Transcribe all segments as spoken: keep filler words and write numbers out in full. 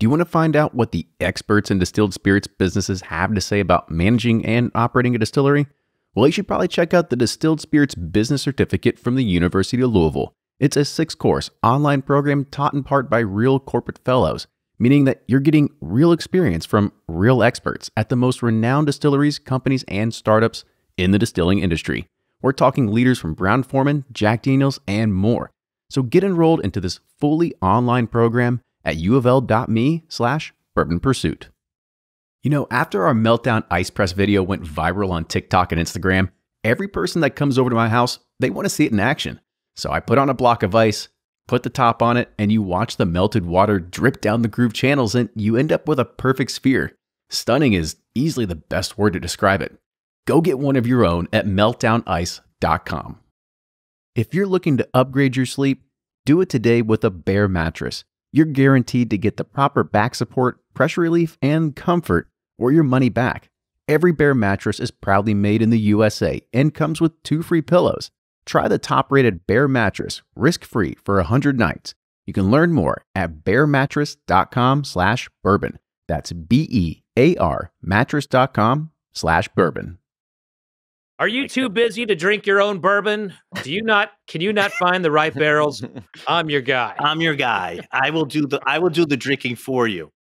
Do you want to find out what the experts in distilled spirits businesses have to say about managing and operating a distillery? Well, you should probably check out the Distilled Spirits Business Certificate from the University of Louisville. It's a six-course online program taught in part by real corporate fellows, meaning that you're getting real experience from real experts at the most renowned distilleries, companies, and startups in the distilling industry. We're talking leaders from Brown-Forman, Jack Daniels, and more. So get enrolled into this fully online program at u of l dot m e slash bourbon pursuit. You know, after our Meltdown Ice Press video went viral on TikTok and Instagram, every person that comes over to my house, they want to see it in action. So I put on a block of ice, put the top on it, and you watch the melted water drip down the groove channels, and you end up with a perfect sphere. Stunning is easily the best word to describe it. Go get one of your own at meltdown ice dot com. If you're looking to upgrade your sleep, do it today with a Bear mattress. You're guaranteed to get the proper back support, pressure relief, and comfort, or your money back. Every Bear mattress is proudly made in the U S A and comes with two free pillows. Try the top-rated Bear mattress risk-free for one hundred nights. You can learn more at bear mattress dot com slash bourbon. That's B E A R mattress dot com slash bourbon. Are you too busy to drink your own bourbon? Do you not? Can you not find the right barrels? I'm your guy. I'm your guy. I will do the I will do the drinking for you.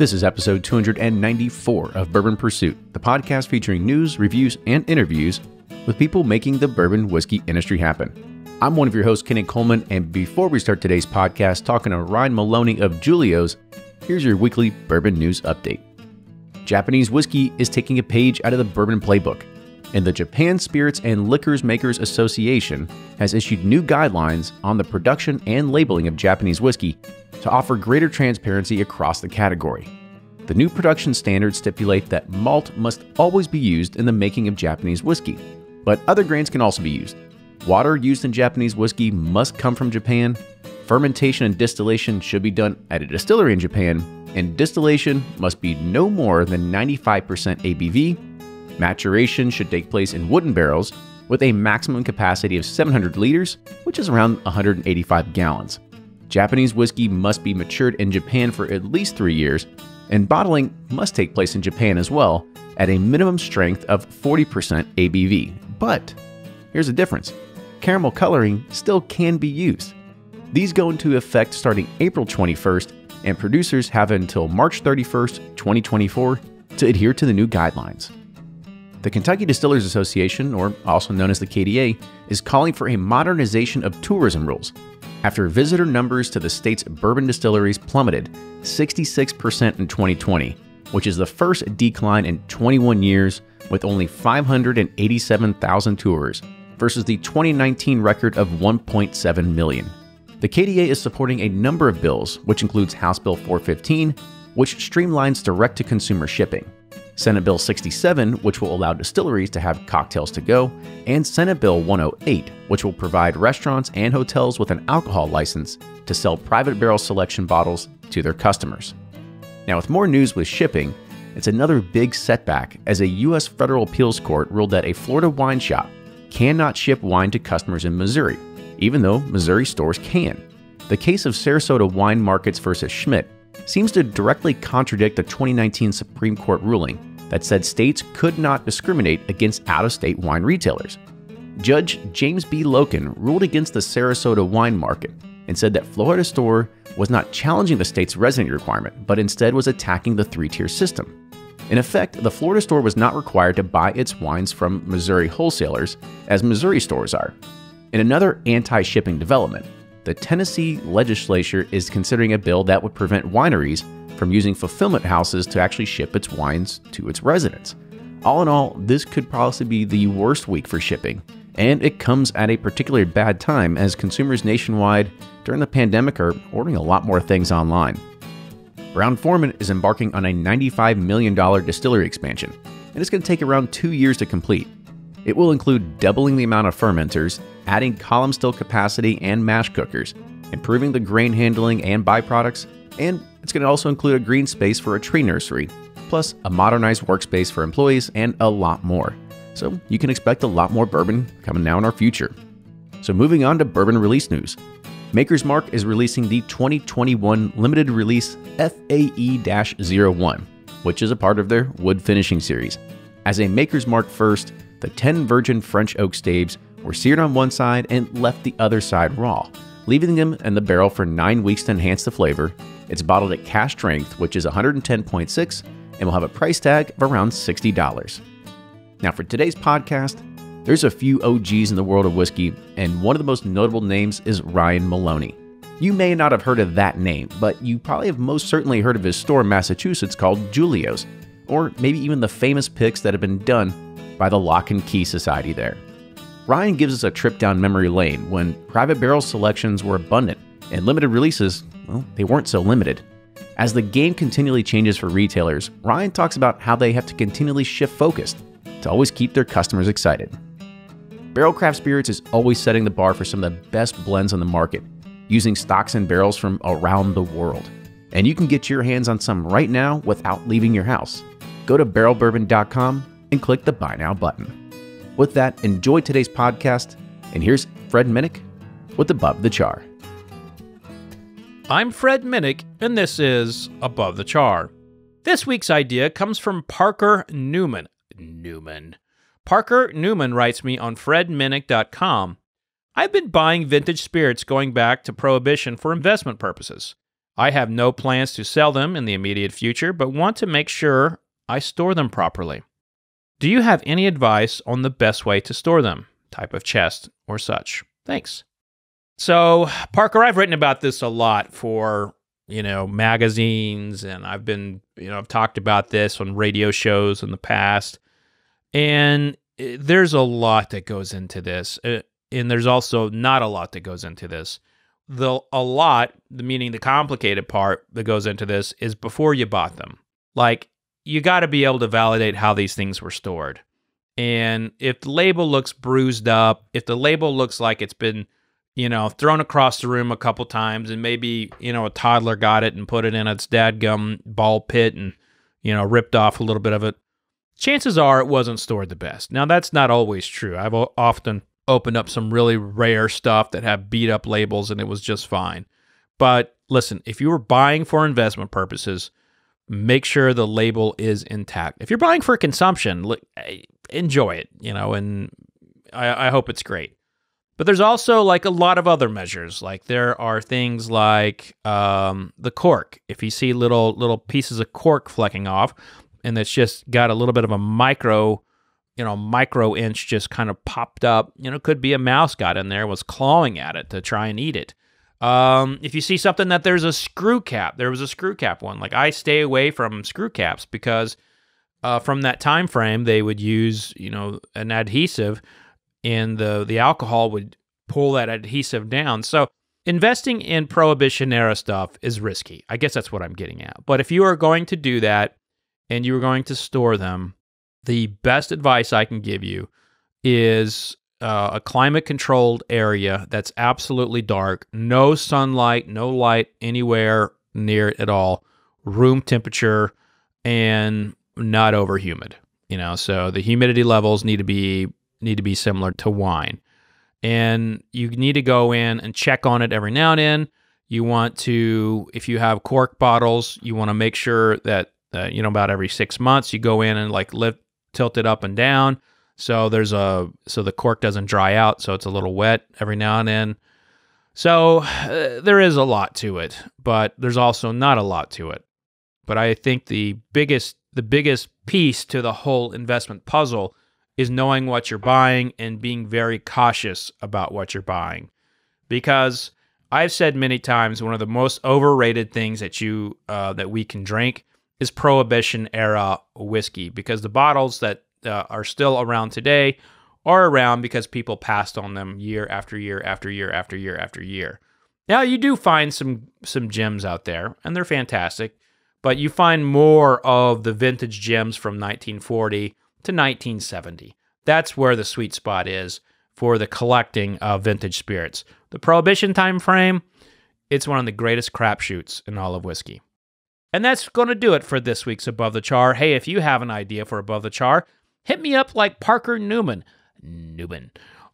This is episode two hundred ninety-four of Bourbon Pursuit, the podcast featuring news, reviews, and interviews with people making the bourbon whiskey industry happen. I'm one of your hosts, Kenny Coleman, and before we start today's podcast talking to Ryan Maloney of Julio's, here's your weekly bourbon news update. Japanese whiskey is taking a page out of the bourbon playbook, and the Japan Spirits and Liquors Makers Association has issued new guidelines on the production and labeling of Japanese whiskey to offer greater transparency across the category. The new production standards stipulate that malt must always be used in the making of Japanese whiskey, but other grains can also be used. Water used in Japanese whiskey must come from Japan, fermentation and distillation should be done at a distillery in Japan, and distillation must be no more than ninety-five percent A B V, maturation should take place in wooden barrels with a maximum capacity of seven hundred liters, which is around one hundred eighty-five gallons. Japanese whiskey must be matured in Japan for at least three years, and bottling must take place in Japan as well at a minimum strength of forty percent A B V, but here's the difference. Caramel coloring still can be used. These go into effect starting April twenty-first, and producers have until March thirty-first, twenty twenty-four to adhere to the new guidelines. The Kentucky Distillers Association, or also known as the K D A, is calling for a modernization of tourism rules. After visitor numbers to the state's bourbon distilleries plummeted sixty-six percent in twenty twenty, which is the first decline in twenty-one years with only five hundred eighty-seven thousand tours, versus the twenty nineteen record of one point seven million. The K D A is supporting a number of bills, which includes House Bill four fifteen, which streamlines direct-to-consumer shipping, Senate Bill sixty-seven, which will allow distilleries to have cocktails to go, and Senate Bill one oh eight, which will provide restaurants and hotels with an alcohol license to sell private barrel selection bottles to their customers. Now, with more news with shipping, it's another big setback as a U S federal appeals court ruled that a Florida wine shop cannot ship wine to customers in Missouri, even though Missouri stores can. The case of Sarasota Wine Markets versus Schmidt seems to directly contradict the twenty nineteen Supreme Court ruling that said states could not discriminate against out-of-state wine retailers. Judge James B. Loken ruled against the Sarasota Wine Market and said that Florida store was not challenging the state's residency requirement, but instead was attacking the three-tier system. In effect, the Florida store was not required to buy its wines from Missouri wholesalers, as Missouri stores are. In another anti-shipping development, the Tennessee legislature is considering a bill that would prevent wineries from using fulfillment houses to actually ship its wines to its residents. All in all, this could possibly be the worst week for shipping, and it comes at a particularly bad time as consumers nationwide during the pandemic are ordering a lot more things online. Brown-Forman is embarking on a ninety-five million dollar distillery expansion, and it's going to take around two years to complete. It will include doubling the amount of fermenters, adding column still capacity and mash cookers, improving the grain handling and byproducts, and it's going to also include a green space for a tree nursery, plus a modernized workspace for employees and a lot more. So you can expect a lot more bourbon coming now in our future. So moving on to bourbon release news. Maker's Mark is releasing the twenty twenty-one limited release F A E zero one, which is a part of their wood finishing series. As a Maker's Mark first, the ten virgin French oak staves were seared on one side and left the other side raw, leaving them in the barrel for nine weeks to enhance the flavor. It's bottled at cash strength, which is one hundred ten point six, and will have a price tag of around sixty dollars. Now for today's podcast, there's a few O Gs in the world of whiskey, and one of the most notable names is Ryan Maloney. You may not have heard of that name, but you probably have most certainly heard of his store in Massachusetts called Julio's, or maybe even the famous picks that have been done by the Lock and Key Society there. Ryan gives us a trip down memory lane when private barrel selections were abundant and limited releases, well, they weren't so limited. As the game continually changes for retailers, Ryan talks about how they have to continually shift focus to always keep their customers excited. Barrel Craft Spirits is always setting the bar for some of the best blends on the market, using stocks and barrels from around the world. And you can get your hands on some right now without leaving your house. Go to barrel bourbon dot com and click the Buy Now button. With that, enjoy today's podcast, and here's Fred Minnick with Above the Char. I'm Fred Minnick, and this is Above the Char. This week's idea comes from Parker Newman. Newman. Parker Newman writes me on fred minnick dot com, I've been buying vintage spirits going back to Prohibition for investment purposes. I have no plans to sell them in the immediate future, but want to make sure I store them properly. Do you have any advice on the best way to store them, type of chest or such? Thanks. So, Parker, I've written about this a lot for, you know, magazines, and I've been, you know, I've talked about this on radio shows in the past. And there's a lot that goes into this, and there's also not a lot that goes into this. The a lot, meaning the complicated part that goes into this, is before you bought them. Like, you got to be able to validate how these things were stored. And if the label looks bruised up, if the label looks like it's been, you know, thrown across the room a couple times, and maybe, you know, a toddler got it and put it in its dadgum ball pit and, you know, ripped off a little bit of it, chances are it wasn't stored the best. Now, that's not always true. I've often opened up some really rare stuff that have beat up labels and it was just fine. But listen, if you were buying for investment purposes, make sure the label is intact. If you're buying for consumption, look, enjoy it, you know, and I, I hope it's great. But there's also like a lot of other measures. Like there are things like um, the cork. If you see little little pieces of cork flecking off, and it's just got a little bit of a micro, you know, micro inch just kind of popped up. You know, it could be a mouse got in there, was clawing at it to try and eat it. Um, if you see something that there's a screw cap, there was a screw cap one. Like I stay away from screw caps because uh, from that time frame, they would use, you know, an adhesive, and the, the alcohol would pull that adhesive down. So investing in Prohibition era stuff is risky. I guess that's what I'm getting at. But if you are going to do that, and you were going to store them, the best advice I can give you is uh, a climate-controlled area that's absolutely dark, no sunlight, no light anywhere near it at all, room temperature, and not over-humid. You know, so the humidity levels need to be need to be similar to wine, and you need to go in and check on it every now and then. You want to, if you have cork bottles, you want to make sure that Uh, you know, about every six months, you go in and like lift, tilt it up and down, so there's a so the cork doesn't dry out, so it's a little wet every now and then. So uh, there is a lot to it, but there's also not a lot to it. But I think the biggest the biggest piece to the whole investment puzzle is knowing what you're buying and being very cautious about what you're buying, because I've said many times one of the most overrated things that you uh, that we can drink is Prohibition era whiskey, because the bottles that uh, are still around today are around because people passed on them year after year after year after year after year. Now you do find some some gems out there, and they're fantastic, but you find more of the vintage gems from nineteen forty to nineteen seventy. That's where the sweet spot is for the collecting of vintage spirits. The Prohibition time frame, it's one of the greatest crapshoots in all of whiskey. And that's going to do it for this week's Above the Char. Hey, if you have an idea for Above the Char, hit me up like Parker Newman, Newman,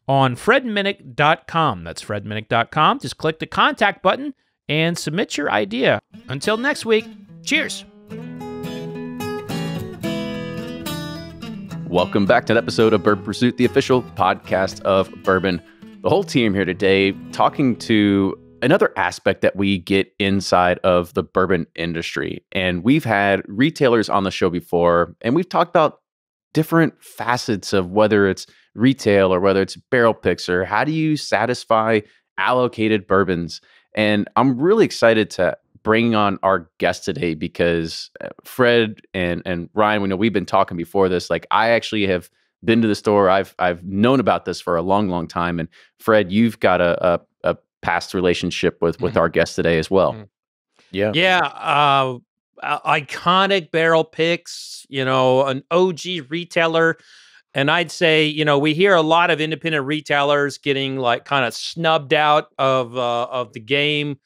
on fred minnick dot com. That's fred minnick dot com. Just click the contact button and submit your idea. Until next week, cheers. Welcome back to an episode of Bourbon Pursuit, the official podcast of bourbon. The whole team here today talking to another aspect that we get inside of the bourbon industry. And we've had retailers on the show before, and we've talked about different facets of whether it's retail or whether it's barrel picks, or how do you satisfy allocated bourbons. And I'm really excited to bring on our guest today because Fred and, and Ryan, we know we've been talking before this. Like, I actually have been to the store. I've I've known about this for a long, long time. And Fred, you've got a, a past relationship with with mm-hmm. our guest today as well. Mm-hmm. Yeah. Yeah. Uh, iconic barrel picks, you know, an O G retailer. And I'd say, you know, we hear a lot of independent retailers getting like kind of snubbed out of, uh, of the game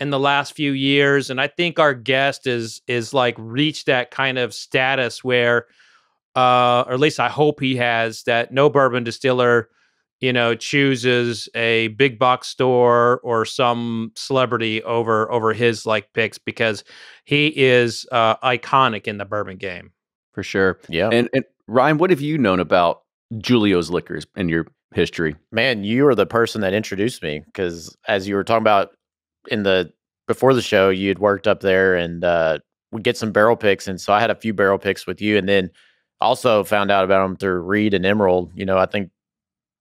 in the last few years. And I think our guest is, is like reached that kind of status where, uh, or at least I hope he has, that no bourbon distiller, you know, chooses a big box store or some celebrity over over his like picks, because he is uh, iconic in the bourbon game for sure. Yeah, and, and Ryan, what have you known about Julio's Liquors in your history? Man, you are the person that introduced me, because as you were talking about in the before the show, you had worked up there and uh, we get some barrel picks, and so I had a few barrel picks with you, and then also found out about them through Reed and Emerald. You know, I think.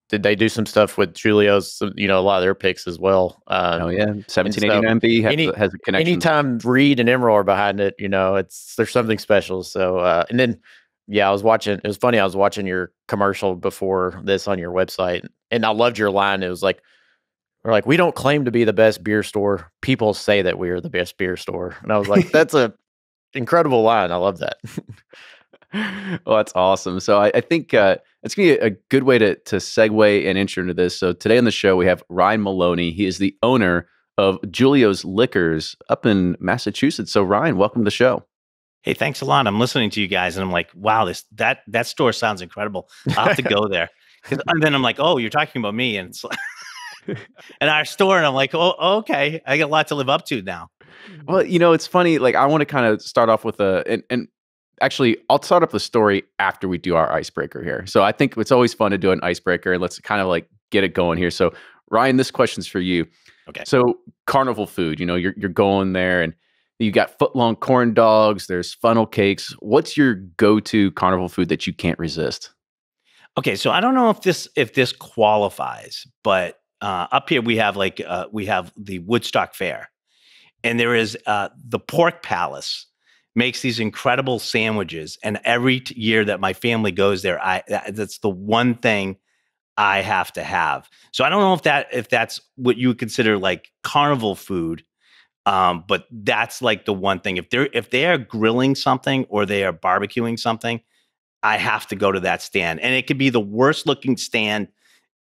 Did they do some stuff with Julio's, you know, a lot of their picks as well? Um, oh, yeah. seventeen eighty-nine B has, any, has a connection. Anytime Reed and Emerald are behind it, you know, it's there's something special. So, uh, and then, yeah, I was watching, it was funny, I was watching your commercial before this on your website, and I loved your line. It was like, we're like, we don't claim to be the best beer store. People say that we are the best beer store. And I was like, that's a incredible line. I love that. Well, that's awesome. So I, I think uh, it's going to be a good way to to segue and intro into this. So today on the show, we have Ryan Maloney. He is the owner of Julio's Liquors up in Massachusetts. So Ryan, welcome to the show. Hey, thanks a lot. I'm listening to you guys and I'm like, wow, this that that store sounds incredible. I'll have to go there. And then I'm like, oh, you're talking about me. And it's like, and our store. And I'm like, oh, okay. I got a lot to live up to now. Well, you know, it's funny. Like, I want to kind of start off with a, and, and actually, I'll start up the story after we do our icebreaker here. So I think it's always fun to do an icebreaker, and let's kind of like get it going here. So Ryan, this question's for you. Okay. So carnival food, you know, you're you're going there and you got footlong corn dogs, there's funnel cakes. What's your go-to carnival food that you can't resist? Okay, so I don't know if this if this qualifies, but uh, up here we have like uh, we have the Woodstock Fair, and there is uh, the Pork Palace. Makes these incredible sandwiches, and every t year that my family goes there, I that, that's the one thing I have to have. So I don't know if that if that's what you would consider like carnival food, um, but that's like the one thing. If they're if they are grilling something or they are barbecuing something, I have to go to that stand, and it could be the worst looking stand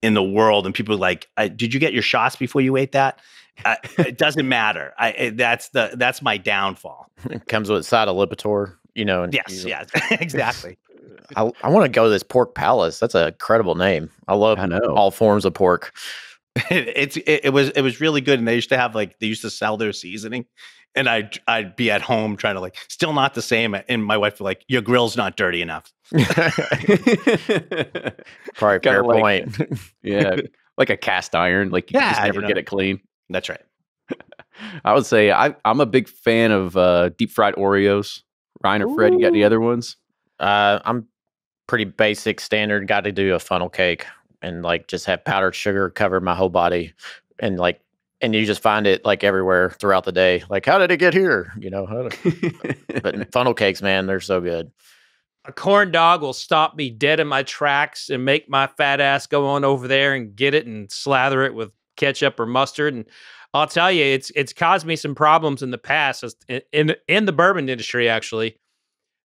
in the world, and people are like, I, "Did you get your shots before you ate that?" I, it doesn't matter. I, it, that's the that's my downfall. It comes with a side of Lipitor, you know. And yes, you, yes, exactly. I, I want to go to this Pork Palace. That's an incredible name. I love I know. all forms of pork. It, it's it, it was it was really good, and they used to have like they used to sell their seasoning, and I I'd, I'd be at home trying to like still not the same, and my wife would like your grill's not dirty enough. Probably fair like, point. Yeah, like a cast iron, like you yeah, just never you know, get it clean. That's right. I would say I, I'm a big fan of uh, deep fried Oreos. Ryan or Fred, Ooh. you got any other ones? Uh, I'm pretty basic, standard. Got to do a funnel cake and like just have powdered sugar cover my whole body, and like, and you just find it like everywhere throughout the day. Like, how did it get here? You know, how did... But funnel cakes, man, they're so good. A corn dog will stop me dead in my tracks and make my fat ass go on over there and get it and slather it with ketchup or mustard, and I'll tell you, it's it's caused me some problems in the past in in, in the bourbon industry. Actually,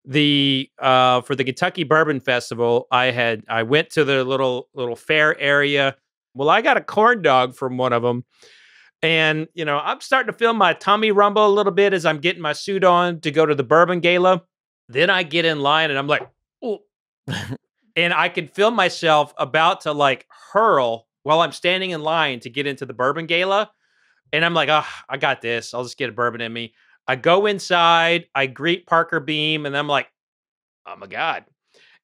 the uh, for the Kentucky Bourbon Festival, I had I went to the little little fair area. Well, I got a corn dog from one of them, And, you know, I'm starting to feel my tummy rumble a little bit as I'm getting my suit on to go to the bourbon gala. Then I get in line and I'm like, oh, and I can feel myself about to like hurl while I'm standing in line to get into the bourbon gala. And I'm like, oh, I got this. I'll just get a bourbon in me. I go inside, I greet Parker Beam, and I'm like, oh my God.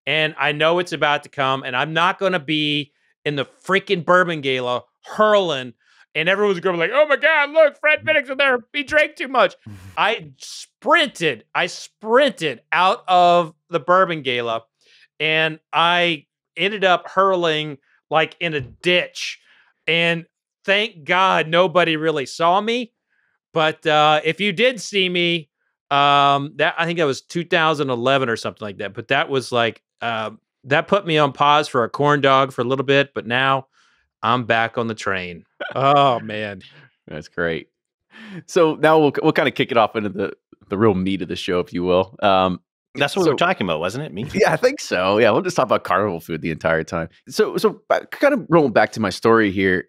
And I know it's about to come, and I'm not going to be in the freaking bourbon gala hurling. And everyone's going to be like, oh my God, look, Fred Minnick's in there. He drank too much. I sprinted. I sprinted out of the bourbon gala, and I ended up hurling like in a ditch. And thank God nobody really saw me. But uh, if you did see me, um, that I think that was two thousand eleven or something like that. But that was like, uh, that put me on pause for a corn dog for a little bit. But now I'm back on the train. Oh, man. That's great. So now we'll, we'll kind of kick it off into the, the real meat of the show, if you will. Um, That's what so, we were talking about, wasn't it? Me? Yeah, I think so. Yeah, we'll just talk about carnival food the entire time. So, so kind of rolling back to my story here.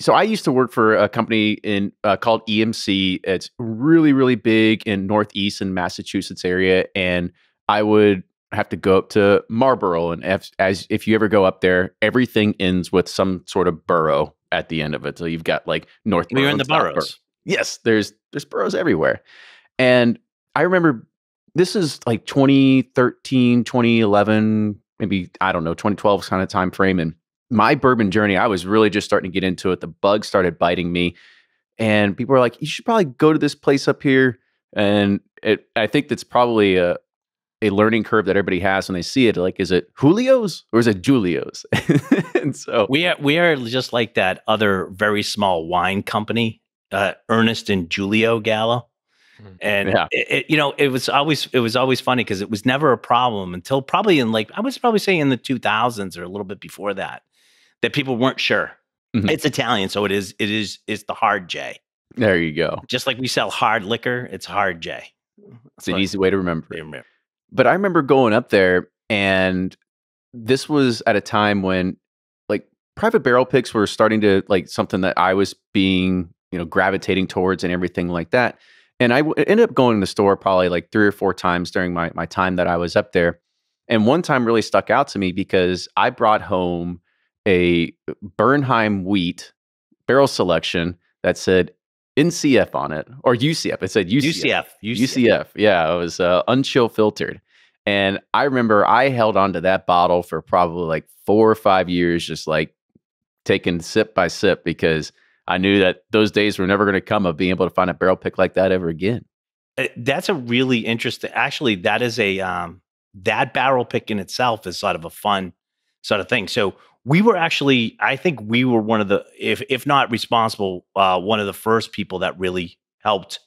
So I used to work for a company in uh, called E M C. It's really, really big in Northeast and Massachusetts area. And I would have to go up to Marlboro. And if, as if you ever go up there, everything ends with some sort of borough at the end of it. So you've got like North. We're in the boroughs. Yes, there's there's boroughs everywhere. And I remember this is like twenty thirteen, twenty eleven, maybe, I don't know, twenty twelve kind of time frame. And my bourbon journey, I was really just starting to get into it. The bug started biting me, and people were like, you should probably go to this place up here. And it, I think that's probably a, a learning curve that everybody has when they see it. Like, is it Julio's or is it Julio's? And so we are, we are just like that other very small wine company, uh, Ernest and Julio Gallo. And yeah. it, it, you know, it was always it was always funny because it was never a problem until probably in like I was probably saying in the two thousands or a little bit before that, that people weren't sure. Mm-hmm. It's Italian, so it is it is it's the hard J. There you go. Just like we sell hard liquor, it's hard J. It's so an easy way to remember. remember. But I remember going up there, and this was at a time when like private barrel picks were starting to like something that I was being you know gravitating towards and everything like that. And I ended up going to the store probably like three or four times during my, my time that I was up there. And one time really stuck out to me because I brought home a Bernheim wheat barrel selection that said N C F on it, or U C F. It said U C F. U C F. U C F. U C F. Yeah, it was uh, unchill filtered. And I remember I held onto that bottle for probably like four or five years, just like taking sip by sip because I knew that those days were never going to come of being able to find a barrel pick like that ever again. That's a really interesting, actually, that is a, um, that barrel pick in itself is sort of a fun sort of thing. So we were actually, I think we were one of the, if, if not responsible, uh, one of the first people that really helped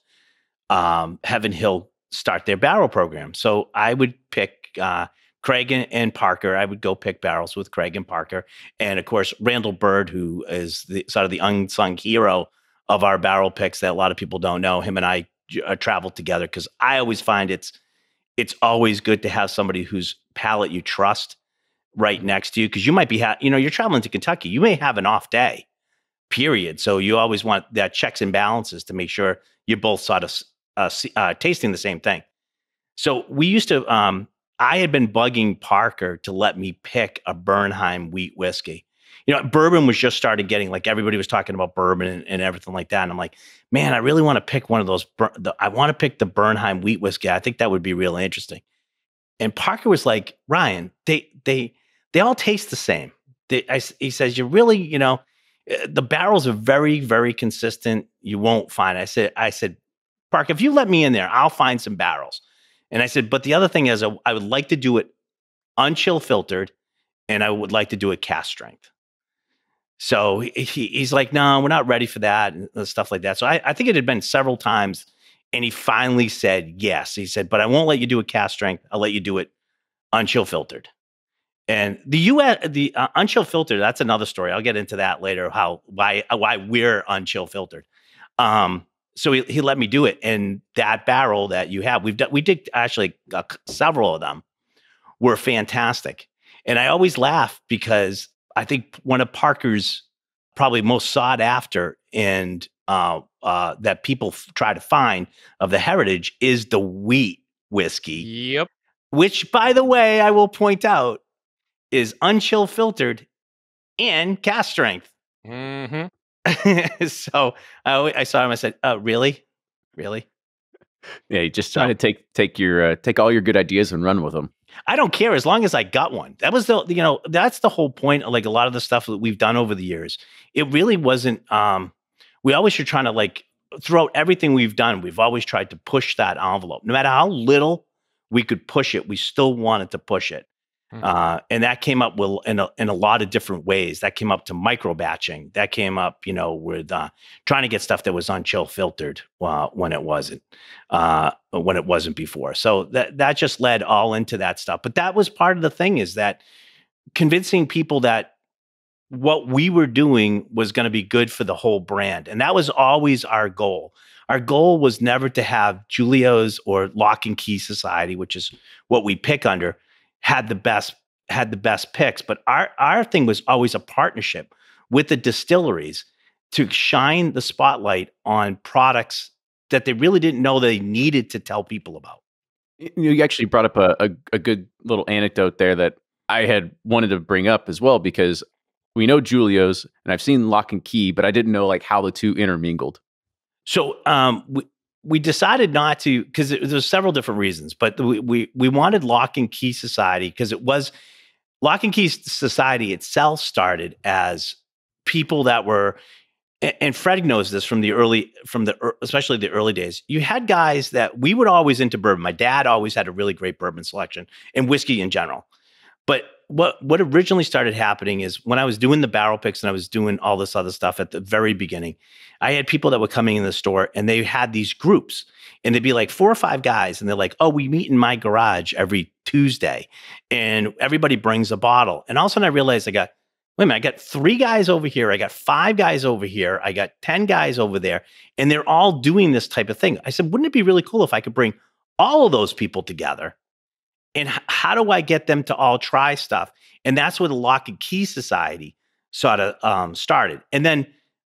um, Heaven Hill start their barrel program. So I would pick uh, Craig and, and Parker. I would go pick barrels with Craig and Parker. And of course, Randall Bird, who is the sort of the unsung hero of our barrel picks that a lot of people don't know. Him and I uh, traveled together because I always find it's, it's always good to have somebody whose palate you trust right next to you. Cause you might be, ha you know, you're traveling to Kentucky. You may have an off day period. So you always want that checks and balances to make sure you're both sort of uh, uh, tasting the same thing. So we used to, um, I had been bugging Parker to let me pick a Bernheim wheat whiskey. You know, bourbon was just started getting, like everybody was talking about bourbon and, and everything like that. And I'm like, man, I really want to pick one of those. The, I want to pick the Bernheim wheat whiskey. I think that would be really interesting. And Parker was like, Ryan, they they they all taste the same. They, I, he says, you really, you know, the barrels are very, very consistent. You won't find it. I said, I said, Parker, if you let me in there, I'll find some barrels. And I said, but the other thing is I, I would like to do it unchill filtered and I would like to do it cast strength. So he, he, he's like, no, we're not ready for that and stuff like that. So I, I think it had been several times and he finally said, yes. He said, but I won't let you do it cast strength. I'll let you do it unchill filtered. And the U S, the uh, unchill filtered, that's another story. I'll get into that later, how, why, why we're unchill filtered. Um, So he, he let me do it. And that barrel that you have, we've done, we did actually uh, several of them were fantastic. And I always laugh because I think one of Parker's probably most sought after and uh, uh, that people f- try to find of the heritage is the wheat whiskey. Yep. Which, by the way, I will point out is unchill filtered and cast strength. Mm-hmm. So I, I saw him. I said, "Oh, really? Really?" Yeah, you just trying so, to take take your uh, take all your good ideas and run with them. I don't care as long as I got one. That was the you know that's the whole point. Like a lot of the stuff that we've done over the years, it really wasn't. Um, we always are trying to like throughout everything we've done. We've always tried to push that envelope, no matter how little we could push it. We still wanted to push it. Uh, and that came up with, in a, in a lot of different ways. That came up to micro batching. That came up, you know, with uh, trying to get stuff that was unchill filtered uh, when it wasn't, uh, when it wasn't before. So that that just led all into that stuff. But that was part of the thing, is that convincing people that what we were doing was going to be good for the whole brand, and that was always our goal. Our goal was never to have Julio's or Lock and Key Society, which is what we pick under. had the best, had the best picks. But our, our thing was always a partnership with the distilleries to shine the spotlight on products that they really didn't know they needed to tell people about. You actually brought up a, a, a good little anecdote there that I had wanted to bring up as well, because we know Julio's and I've seen Lock and Key, but I didn't know like how the two intermingled. So, um, we, We decided not to, because there's several different reasons, but we, we we wanted Lock and Key Society because it was, Lock and Key Society itself started as people that were, and Fred knows this from the early, from the especially the early days. You had guys that we were always into bourbon. My dad always had a really great bourbon selection and whiskey in general. But what what originally started happening is when I was doing the barrel picks and I was doing all this other stuff at the very beginning, I had people that were coming in the store and they had these groups and they'd be like four or five guys. And they're like, oh, we meet in my garage every Tuesday and everybody brings a bottle. And all of a sudden I realized I got, wait a minute, I got three guys over here. I got five guys over here. I got ten guys over there. And they're all doing this type of thing. I said, wouldn't it be really cool if I could bring all of those people together? And how do I get them to all try stuff? And that's where the Lock and Key Society sort of um, started. And then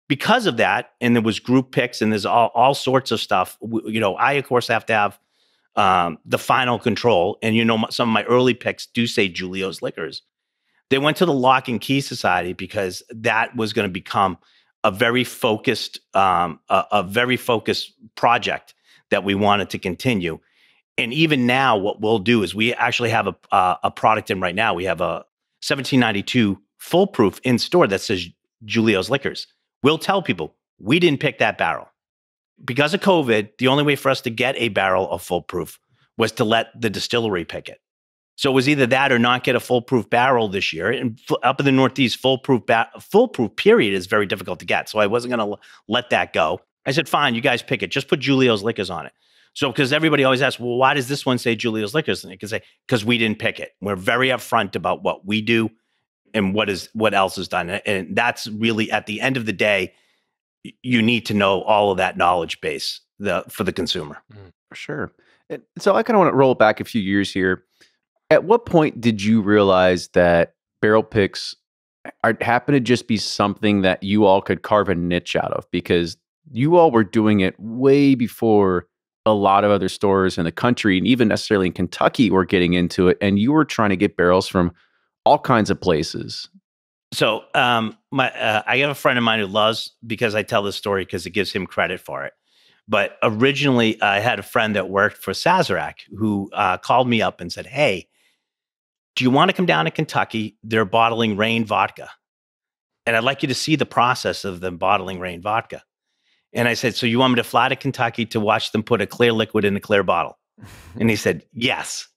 because of that, and there was group picks and there's all, all sorts of stuff, w- you know, I, of course, have to have um, the final control. And, you know, m- some of my early picks do say Julio's Liquors. They went to the Lock and Key Society because that was going to become a very focused, um, a, a very focused project that we wanted to continue. And even now, what we'll do is we actually have a uh, a product in right now. We have a seventeen ninety-two full proof in store that says Julio's Liquors. We'll tell people we didn't pick that barrel. Because of COVID, the only way for us to get a barrel of full proof was to let the distillery pick it. So it was either that or not get a full proof barrel this year. And f- up in the Northeast, full proof ba- full proof period is very difficult to get. So I wasn't going to l- let that go. I said, fine, you guys pick it. Just put Julio's Liquors on it. So, because everybody always asks, well, why does this one say Julio's Liquors? And it can say, because we didn't pick it. We're very upfront about what we do and what is what else is done. And that's really, at the end of the day, you need to know all of that knowledge base the, for the consumer. For sure. And so I kind of want to roll back a few years here. At what point did you realize that barrel picks are, happen to just be something that you all could carve a niche out of? Because you all were doing it way before a lot of other stores in the country and even necessarily in Kentucky were getting into it. And you were trying to get barrels from all kinds of places. So um, my, uh, I have a friend of mine who loves, because I tell this story because it gives him credit for it. But originally I had a friend that worked for Sazerac who uh, called me up and said, hey, do you want to come down to Kentucky? They're bottling Reign vodka. And I'd like you to see the process of them bottling Reign vodka. And I said, so you want me to fly to Kentucky to watch them put a clear liquid in a clear bottle? And he said, yes.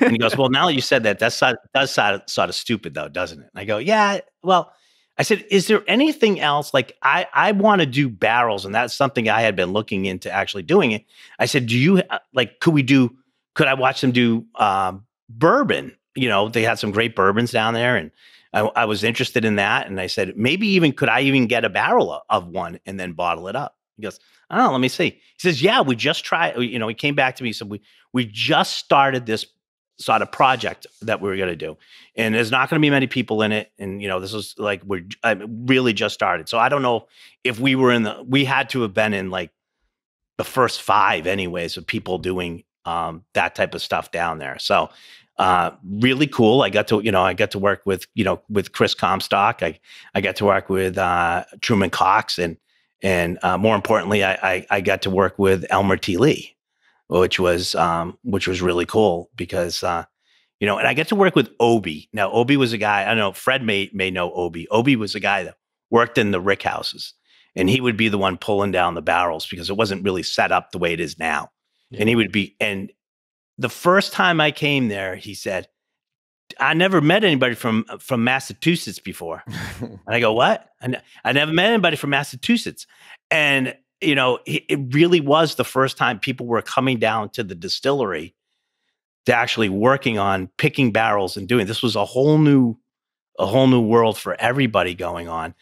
And he goes, well, now that you said that, that so, does sound sort of stupid though, doesn't it? And I go, yeah, well, I said, is there anything else? Like I, I want to do barrels, and that's something I had been looking into actually doing it. I said, do you, like, could we do, could I watch them do um, bourbon? You know, they had some great bourbons down there, and I, I was interested in that. And I said, maybe even, could I even get a barrel of, of one and then bottle it up? He goes, oh, let me see. He says, yeah, we just tried, you know, he came back to me. He said, we, we just started this sort of project that we were going to do. And there's not going to be many people in it. And, you know, this was like, we're I really just started. So I don't know if we were in the, we had to have been in like the first five anyways of people doing um, that type of stuff down there. So uh, really cool. I got to, you know, I got to work with, you know, with Chris Comstock. I, I got to work with uh, Truman Cox. And, and uh, more importantly, I, I, I got to work with Elmer T. Lee, which was, um, which was really cool because, uh, you know, and I get to work with Obi. Now, Obi was a guy, I don't know, Fred may, may know Obi. Obi was a guy that worked in the rick houses, and he would be the one pulling down the barrels because it wasn't really set up the way it is now. Yeah. And he would be, and the first time I came there, he said, I never met anybody from, from Massachusetts before. And I go, what? I, I never met anybody from Massachusetts. And you know, it really was the first time people were coming down to the distillery to actually working on picking barrels and doing, this was a whole new, a whole new world for everybody going on.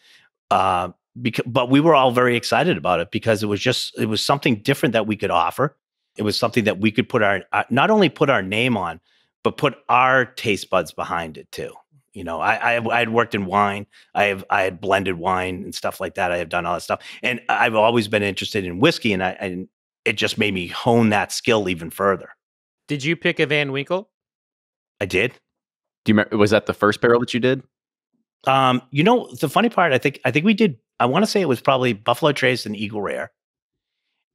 Uh, because, but we were all very excited about it because it was just, it was something different that we could offer. It was something that we could put our, uh, not only put our name on, but put our taste buds behind it too. You know, I, I I had worked in wine. I have I had blended wine and stuff like that. I have done all that stuff, and I've always been interested in whiskey, and I and it just made me hone that skill even further. Did you pick a Van Winkle? I did. Do you remember? Was that the first barrel that you did? Um, you know, the funny part, I think I think we did. I want to say it was probably Buffalo Trace and Eagle Rare,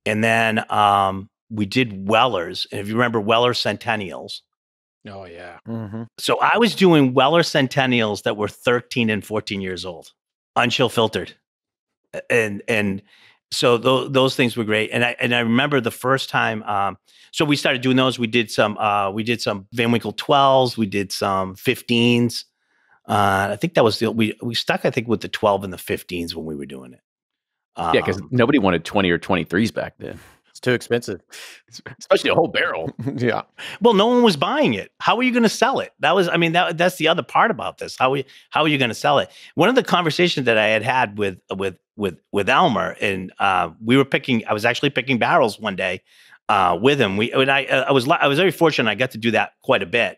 and then um, we did Weller's. And if you remember, Weller's Centennials. Oh, yeah. Mm-hmm. So I was doing Weller Centennials that were thirteen and fourteen years old, unchill filtered. And and so th those things were great. And I and I remember the first time. Um, so we started doing those. We did some uh, we did some Van Winkle twelves. We did some fifteens. Uh, I think that was the, we, we stuck, I think, with the twelve and the fifteens when we were doing it. Um, yeah, because nobody wanted twenty or twenty-threes back then. Too expensive, especially a whole barrel. Yeah. Well, no one was buying it. How are you going to sell it? That was, I mean, that that's the other part about this. How we, how are you going to sell it? One of the conversations that I had had with with with with Elmer, and uh, we were picking. I was actually picking barrels one day uh, with him. We and I, I was I was very fortunate. I got to do that quite a bit.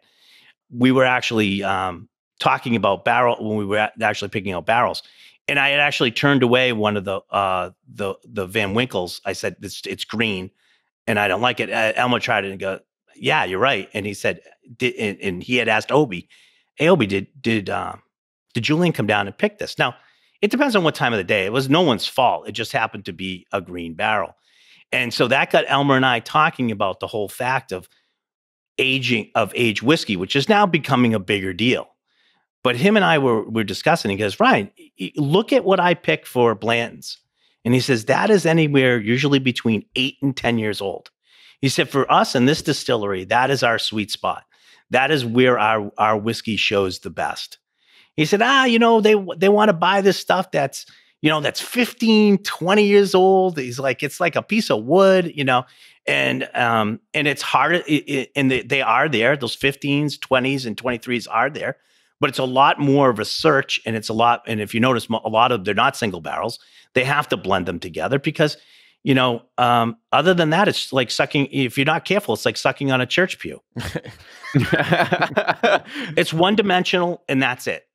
We were actually um, talking about barrel when we were actually picking out barrels. And I had actually turned away one of the uh, the the Van Winkles. I said, it's, it's green, and I don't like it. Uh, Elmer tried it and go, yeah, you're right. And he said, did, and, and he had asked Obi, hey, Obi, did did um, did Julian come down and pick this? Now, it depends on what time of the day. It was no one's fault. It just happened to be a green barrel. And so that got Elmer and I talking about the whole fact of aging, of age whiskey, which is now becoming a bigger deal. But him and I were, were discussing, he goes, Ryan, look at what I pick for Blanton's. And he says, that is anywhere usually between eight and ten years old. He said, for us in this distillery, that is our sweet spot. That is where our, our whiskey shows the best. He said, ah, you know, they, they want to buy this stuff that's, you know, that's fifteen, twenty years old. He's like, it's like a piece of wood, you know, and, um, and it's hard. It, it, and they, they are there. Those fifteens, twenties and twenty-threes are there. But it's a lot more of a search, and it's a lot. And if you notice, a lot of they're not single barrels; they have to blend them together because, you know, um, other than that, it's like sucking. If you're not careful, it's like sucking on a church pew. It's one dimensional, and that's it.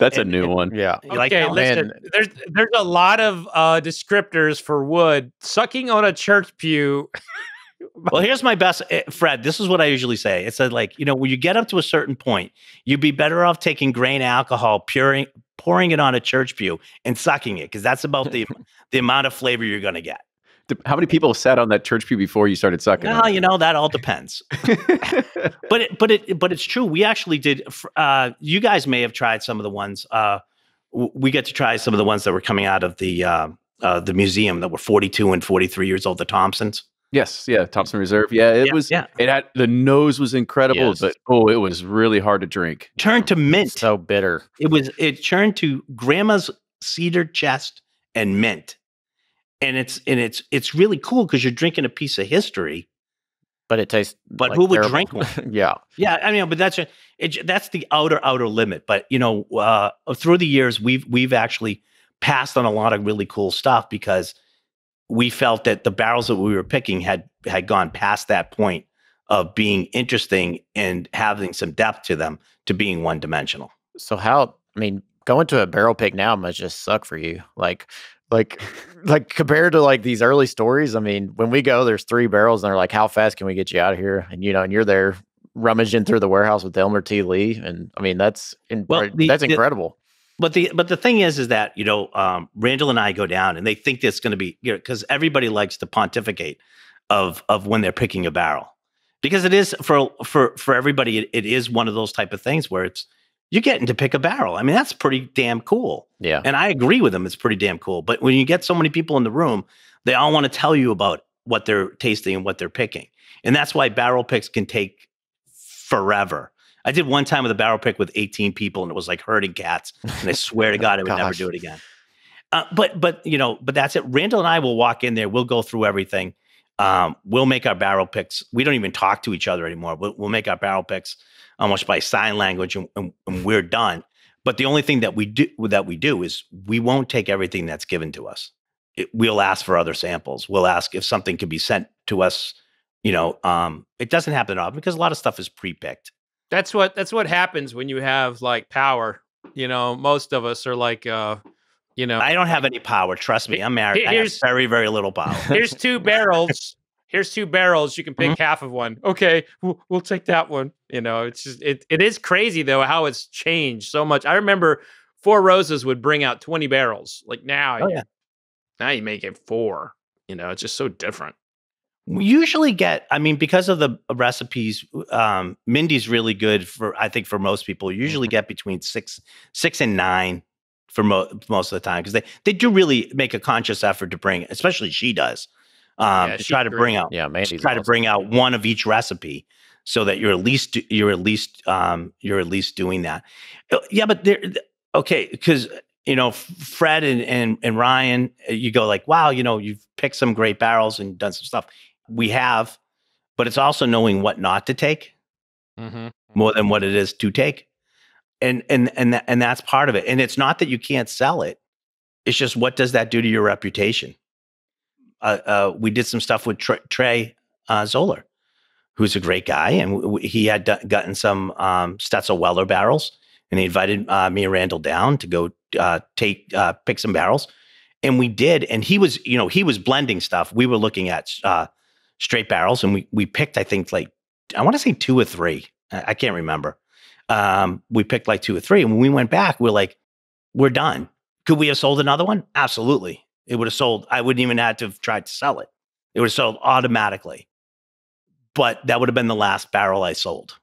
That's and, a new and, one, yeah. Okay, like, oh, listen. Man. There's there's a lot of uh, descriptors for wood. Sucking on a church pew. Well, here's my best, Fred. This is what I usually say. It's like, you know, when you get up to a certain point, you'd be better off taking grain alcohol, puring, pouring it on a church pew and sucking it, because that's about the the amount of flavor you're going to get. How many people sat on that church pew before you started sucking? Well, it? you know, that all depends. but it, but it, but it's true. We actually did. Uh, you guys may have tried some of the ones. Uh, we get to try some of the ones that were coming out of the uh, uh, the museum that were forty-two and forty-three years old. The Thompsons. Yes, yeah, Thompson Reserve. Yeah, it yeah, was. Yeah. It had the nose was incredible, yes. But oh, it was really hard to drink. Turned to mint, so bitter. It was. It turned to grandma's cedar chest and mint, and it's and it's it's really cool because you're drinking a piece of history. But it tastes. But like who would terrible. drink one? Yeah, yeah. I mean, but that's a, it, that's the outer outer limit. But you know, uh, through the years, we've we've actually passed on a lot of really cool stuff because we felt that the barrels that we were picking had had gone past that point of being interesting and having some depth to them to being one dimensional. So how, I mean, going to a barrel pick now must just suck for you. Like, like, like compared to like these early stories, I mean, when we go, there's three barrels and they're like, how fast can we get you out of here? And, you know, and you're there rummaging through the warehouse with Elmer T. Lee. And I mean, that's, in, well, the, that's incredible. The, But the but the thing is, is that, you know, um, Randall and I go down and they think it's going to be, you know, because everybody likes to pontificate of of when they're picking a barrel, because it is for for for everybody. It, it is one of those type of things where it's you're getting to pick a barrel. I mean, that's pretty damn cool. Yeah. And I agree with them. It's pretty damn cool. But when you get so many people in the room, they all want to tell you about what they're tasting and what they're picking. And that's why barrel picks can take forever. I did one time with a barrel pick with eighteen people, and it was like herding cats. And I swear to God, I would Gosh. never do it again. Uh, but, but you know, but that's it. Randall and I will walk in there. We'll go through everything. Um, we'll make our barrel picks. We don't even talk to each other anymore. We'll, we'll make our barrel picks almost by sign language, and, and, and we're done. But the only thing that we do that we do is we won't take everything that's given to us. It, we'll ask for other samples. We'll ask if something could be sent to us. You know, um, it doesn't happen often because a lot of stuff is pre-picked. That's what that's what happens when you have like power. You know, most of us are like, uh, you know, I don't have any power. Trust me, I'm married. I have very, very little power. Here's two barrels. Here's two barrels. You can pick mm-hmm. half of one. Okay, we'll, we'll take that one. You know, it's just it. It is crazy though how it's changed so much. I remember Four Roses would bring out twenty barrels. Like now, oh, yeah. now you make it four. You know, it's just so different. We usually get, I mean, because of the recipes, um, Mindy's really good for, I think for most people, you usually get between six, six and nine for mo most of the time. Cause they, they do really make a conscious effort to bring, especially she does, um, yeah, to try to bring out, yeah, maybe try awesome. to bring out one of each recipe so that you're at least, you're at least, um, you're at least doing that. Yeah. But there, okay. Cause you know, Fred and, and, and Ryan, you go like, wow, you know, you've picked some great barrels and done some stuff. We have, but it's also knowing what not to take mm-hmm. more than what it is to take. And, and, and, th and that's part of it. And it's not that you can't sell it. It's just, what does that do to your reputation? Uh, uh, we did some stuff with Trey, Trey uh, Zoller, who's a great guy. And w w he had gotten some um, Stitzel-Weller barrels, and he invited uh, me and Randall down to go uh, take, uh, pick some barrels. And we did. And he was, you know, he was blending stuff. We were looking at, uh, straight barrels, and we we picked, I think, like, I want to say two or three. I, I can't remember. Um, we picked like two or three, and when we went back, we're like, we're done. Could we have sold another one? Absolutely. It would have sold. I wouldn't even have to have tried to sell it. It would have sold automatically. But that would have been the last barrel I sold,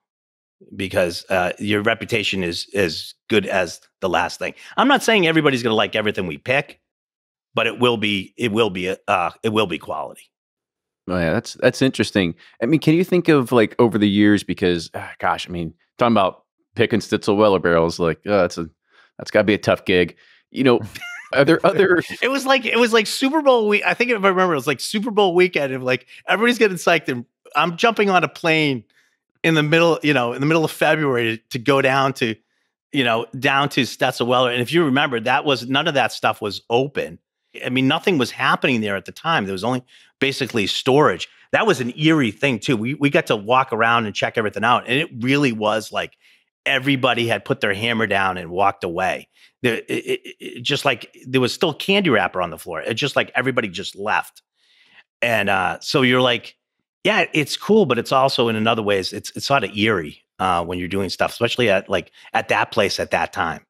because uh, your reputation is as good as the last thing. I'm not saying everybody's going to like everything we pick, but it will be it will be uh, it will be quality. Oh yeah, that's that's interesting. I mean, can you think of like over the years? Because uh, gosh, I mean, talking about picking Stitzel-Weller barrels, like uh, that's a that's got to be a tough gig. You know, are there other? It was like it was like Super Bowl week. I think if I remember, it was like Super Bowl weekend. Of like everybody's getting psyched, and I'm jumping on a plane in the middle, you know, in the middle of February to, to go down to, you know, down to Stitzel-Weller. And if you remember, that was none of that stuff was open. I mean, nothing was happening there at the time. There was only basically storage. That was an eerie thing too. We, we got to walk around and check everything out. And it really was like everybody had put their hammer down and walked away. There, it, it, it, just like there was still candy wrapper on the floor. It just like everybody just left. And uh, so you're like, yeah, it's cool, but it's also in another ways, it's, it's sort of eerie uh, when you're doing stuff, especially at like at that place at that time.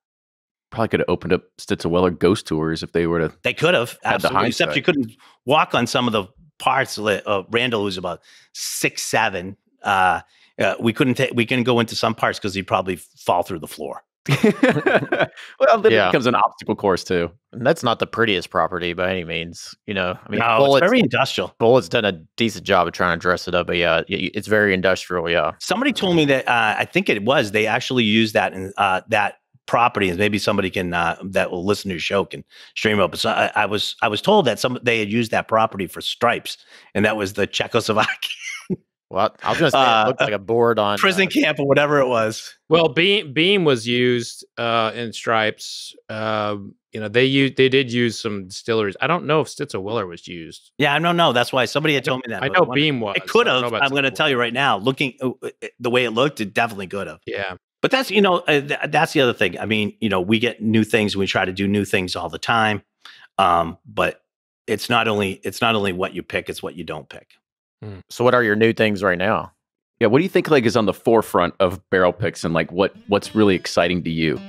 Probably could have opened up Stitzel-Weller ghost tours if they were to. They could have, absolutely. Except you couldn't walk on some of the parts. Uh, Randall, who's about six seven, uh, uh, we couldn't take. We couldn't go into some parts because he'd probably fall through the floor. Well, then yeah. It becomes an obstacle course too. And that's not the prettiest property by any means. You know, I mean, no, Bullett's, it's very industrial. Bullett's done a decent job of trying to dress it up, but yeah, it's very industrial. Yeah. Somebody told me that uh, I think it was they actually used that in uh, that. property, and maybe somebody can uh, that will listen to your show can stream up. But so I, I was I was told that some they had used that property for stripes, and that was the Czechoslovakian. Well, I was going to say uh, it looked like a board on prison uh, camp or whatever it was. Well, beam beam was used uh, in stripes. Uh, you know, they use they did use some distilleries. I don't know if Stitzel-Weller was used. Yeah, I don't know. That's why somebody had told me that. I know Beam was. It could have. I'm going to tell you right now. Looking the way it looked, it definitely could have. Yeah, but that's you know uh, th that's the other thing. I mean, you know, we get new things. We try to do new things all the time. Um, but it's not only it's not only what you pick; it's what you don't pick. Hmm. So, what are your new things right now? Yeah, what do you think like is on the forefront of barrel picks, and like what what's really exciting to you?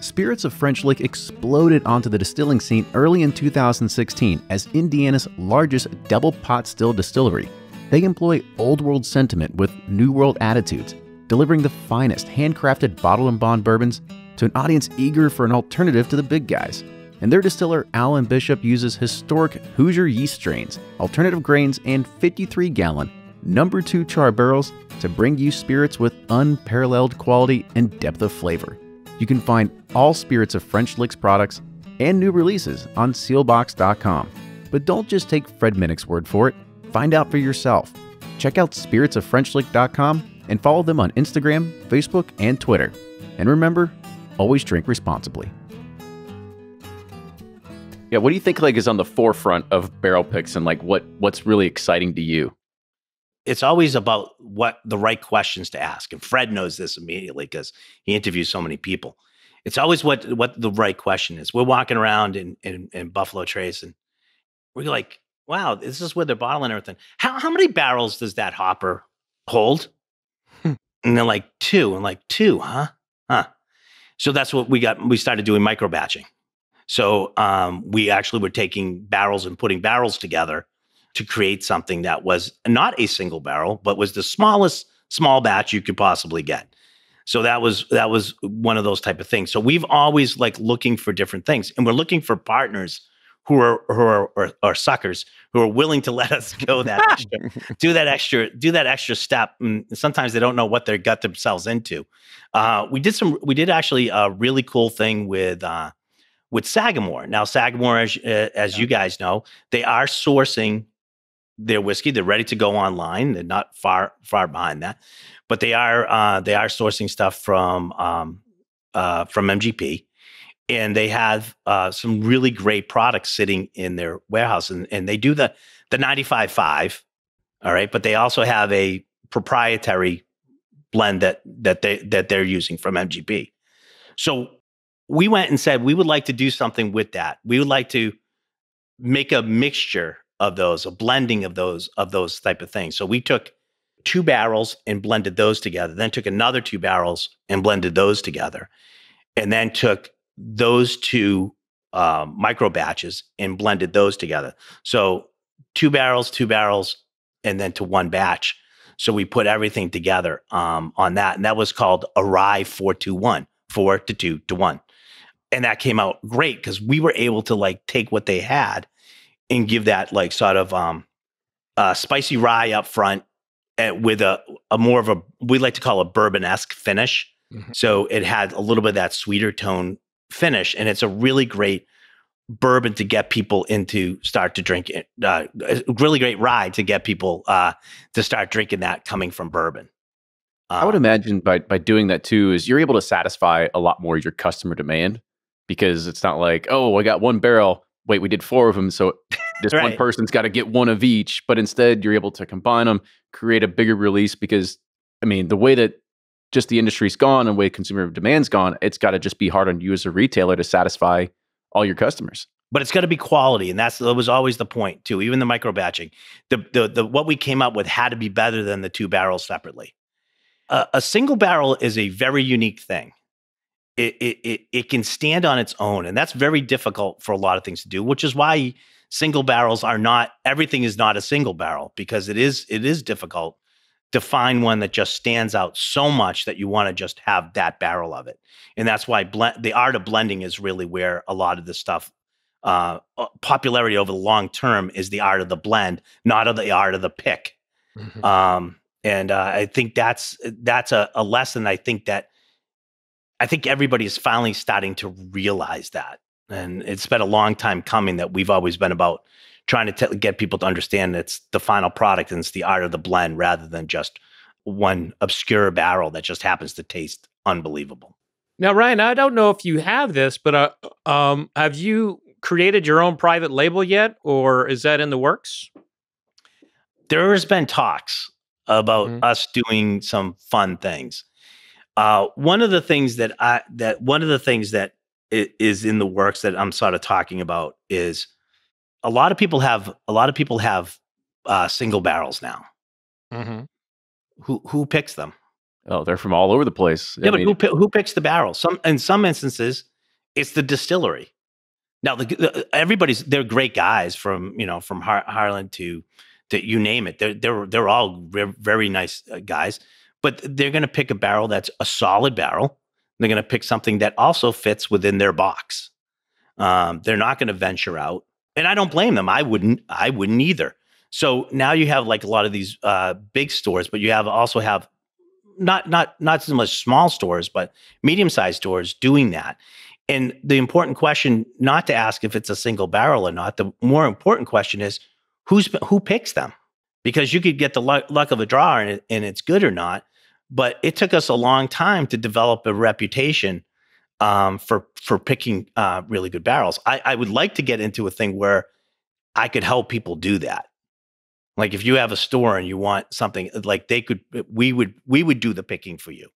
Spirits of French Lick exploded onto the distilling scene early in two thousand sixteen as Indiana's largest double pot still distillery. They employ old world sentiment with new world attitudes, delivering the finest handcrafted bottle and bond bourbons to an audience eager for an alternative to the big guys. And their distiller, Alan Bishop, uses historic Hoosier yeast strains, alternative grains, and fifty-three gallon number two char barrels to bring you spirits with unparalleled quality and depth of flavor. You can find all Spirits of French Lick's products and new releases on seal box dot com. But don't just take Fred Minnick's word for it. Find out for yourself. Check out spirits of french lick dot com and follow them on Instagram, Facebook, and Twitter. And remember, always drink responsibly. Yeah, what do you think like is on the forefront of barrel picks, and like what what's really exciting to you? It's always about what the right questions to ask. And Fred knows this immediately because he interviews so many people. It's always what, what the right question is. We're walking around in, in, in Buffalo Trace and we're like, wow, this is where they're bottling everything. How, how many barrels does that hopper hold? Hmm. And they're like two. And like two, huh? Huh. So that's what we got. We started doing micro batching. So um, we actually were taking barrels and putting barrels together to create something that was not a single barrel, but was the smallest small batch you could possibly get. So that was that was one of those type of things. So we've always like looking for different things, and we're looking for partners who are who are, are, are suckers who are willing to let us go that extra, do that extra do that extra step. And sometimes they don't know what they got themselves into. Uh, we did some we did actually a really cool thing with. Uh, with Sagamore. Now, Sagamore, as, uh, as yeah. you guys know, they are sourcing their whiskey. They're ready to go online. They're not far far behind that, but they are uh, they are sourcing stuff from um, uh, from M G P, and they have uh, some really great products sitting in their warehouse. And, and they do the the ninety-five five, all right. But they also have a proprietary blend that that they that they're using from M G P. So we went and said, we would like to do something with that. We would like to make a mixture of those, a blending of those, of those type of things. So we took two barrels and blended those together, then took another two barrels and blended those together, and then took those two uh, micro batches and blended those together. So two barrels, two barrels, and then to one batch. So we put everything together um, on that. And that was called Arrive four two one, four to two to one. And that came out great because we were able to like take what they had and give that like sort of um, uh, spicy rye up front and with a, a more of a, we like to call a bourbon-esque finish. Mm-hmm. So it had a little bit of that sweeter tone finish. And it's a really great bourbon to get people into start to drink it. Uh, really great rye to get people uh, to start drinking that coming from bourbon. Um, I would imagine by, by doing that too is you're able to satisfy a lot more of your customer demand. Because it's not like, oh, I got one barrel. Wait, we did four of them. So this right. one person's got to get one of each. But instead, you're able to combine them, create a bigger release. Because, I mean, the way that just the industry's gone and the way consumer demand's gone, it's got to just be hard on you as a retailer to satisfy all your customers. But it's got to be quality. And that's, that was always the point, too. Even the micro batching, the, the, the, what we came up with had to be better than the two barrels separately. Uh, a single barrel is a very unique thing. It, it it it can stand on its own, and that's very difficult for a lot of things to do, which is why single barrels are not, everything is not a single barrel, because it is it is difficult to find one that just stands out so much that you want to just have that barrel of it. And that's why blend, the art of blending is really where a lot of this stuff, uh, popularity over the long term is the art of the blend, not of the art of the pick. Mm-hmm. um, and uh, I think that's, that's a, a lesson I think that I think everybody is finally starting to realize that. And it's been a long time coming that we've always been about trying to t get people to understand it's the final product and it's the art of the blend rather than just one obscure barrel that just happens to taste unbelievable. Now, Ryan, I don't know if you have this, but uh, um, have you created your own private label yet, or is that in the works? There has been talks about mm-hmm. us doing some fun things. Uh, one of the things that I that one of the things that is in the works that I'm sort of talking about is a lot of people have a lot of people have uh, single barrels now. Mm-hmm. Who who picks them? Oh, they're from all over the place. Yeah, I mean, but who who picks the barrel? Some in some instances, it's the distillery. Now, the, the, everybody's they're great guys from you know from Har Harlan to to you name it. They're they're they're all very nice guys, but they're going to pick a barrel that's a solid barrel. They're going to pick something that also fits within their box. Um, they're not going to venture out, and I don't blame them. I wouldn't. I wouldn't either. So now you have like a lot of these uh, big stores, but you have also have. Not not not so much small stores, but medium-sized stores doing that. And the important question, not to ask if it's a single barrel or not, the more important question is who's who picks them, because you could get the luck, luck of a draw and, it, and it's good or not. But it took us a long time to develop a reputation um, for for picking uh, really good barrels. I, I would like to get into a thing where I could help people do that. Like if you have a store and you want something, like they could, we would, we would do the picking for you.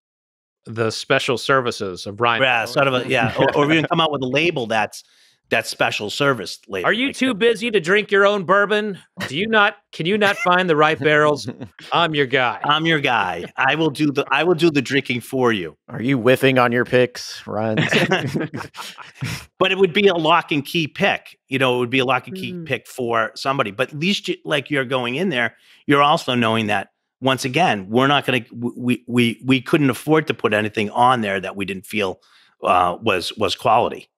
The special services of Ryan. Yeah, sort of a, yeah. or, or we can come out with a label that's that special service label. Are you like too the, busy to drink your own bourbon? Do you not? Can you not find the right barrels? I'm your guy. I'm your guy. I will do the I will do the drinking for you. Are you whiffing on your picks, Ryan? But it would be a lock and key pick. You know, it would be a lock and key mm. pick for somebody. But at least you, like you're going in there, you're also knowing that once again, we're not going to we we we couldn't afford to put anything on there that we didn't feel uh, was was quality.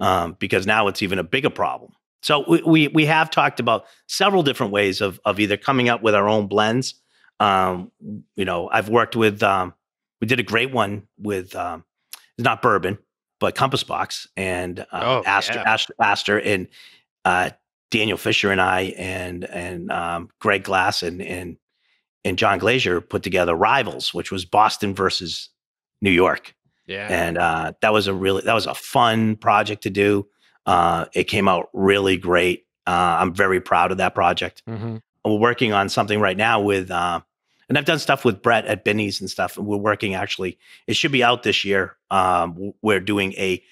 Um, because now it's even a bigger problem. So we, we we have talked about several different ways of of either coming up with our own blends. Um, you know, I've worked with um, we did a great one with um, it's not bourbon but Compass Box and uh, oh, Astor, yeah. Astor Astor and uh, Daniel Fisher and I and and um, Greg Glass and and and John Glazier put together Rivals, which was Boston versus New York. Yeah, and uh, that was a really that was a fun project to do. Uh, it came out really great. Uh, I'm very proud of that project. Mm-hmm. We're working on something right now with, uh, and I've done stuff with Brett at Binny's and stuff. And we're working actually. It should be out this year. Um, we're doing a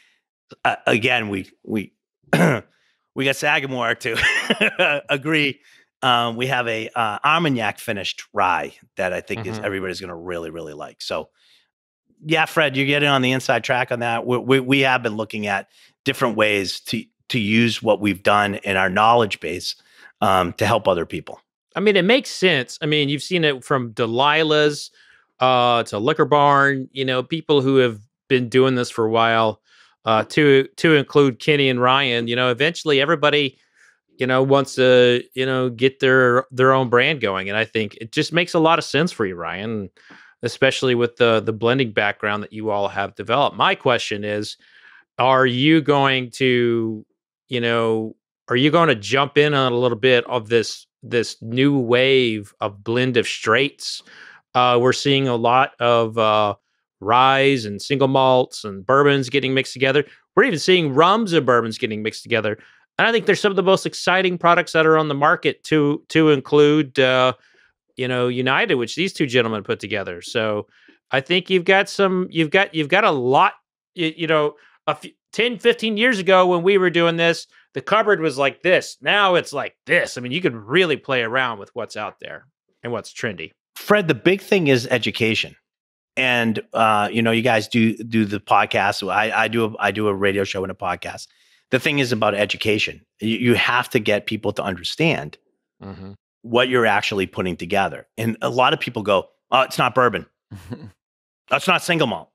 uh, again. We we we got Sagamore to agree. Um, we have a uh, Armagnac finished rye that I think mm-hmm. is everybody's going to really really like. So. Yeah, Fred, you're getting on the inside track on that. We, we, we have been looking at different ways to to use what we've done in our knowledge base um, to help other people. I mean, it makes sense. I mean, you've seen it from Delilah's uh, to Liquor Barn, you know, people who have been doing this for a while uh, to to include Kenny and Ryan. You know, eventually everybody, you know, wants to, you know, get their their own brand going. And I think it just makes a lot of sense for you, Ryan. Especially with the the blending background that you all have developed. My question is, are you going to, you know, are you going to jump in on a little bit of this this new wave of blend of straights? Uh, we're seeing a lot of uh, ryes and single malts and bourbons getting mixed together. We're even seeing rums and bourbons getting mixed together. And I think they're some of the most exciting products that are on the market to, to include uh, you know, United, which these two gentlemen put together. So I think you've got some, you've got, you've got a lot, you, you know, a few, ten, fifteen years ago when we were doing this, the cupboard was like this. Now it's like this. I mean, you could really play around with what's out there and what's trendy. Fred, the big thing is education. And, uh, you know, you guys do, do the podcast. I, I do, a, I do a radio show and a podcast. The thing is about education. You, you have to get people to understand mm-hmm. what you're actually putting together. And a lot of people go, oh, it's not bourbon. That's not single malt.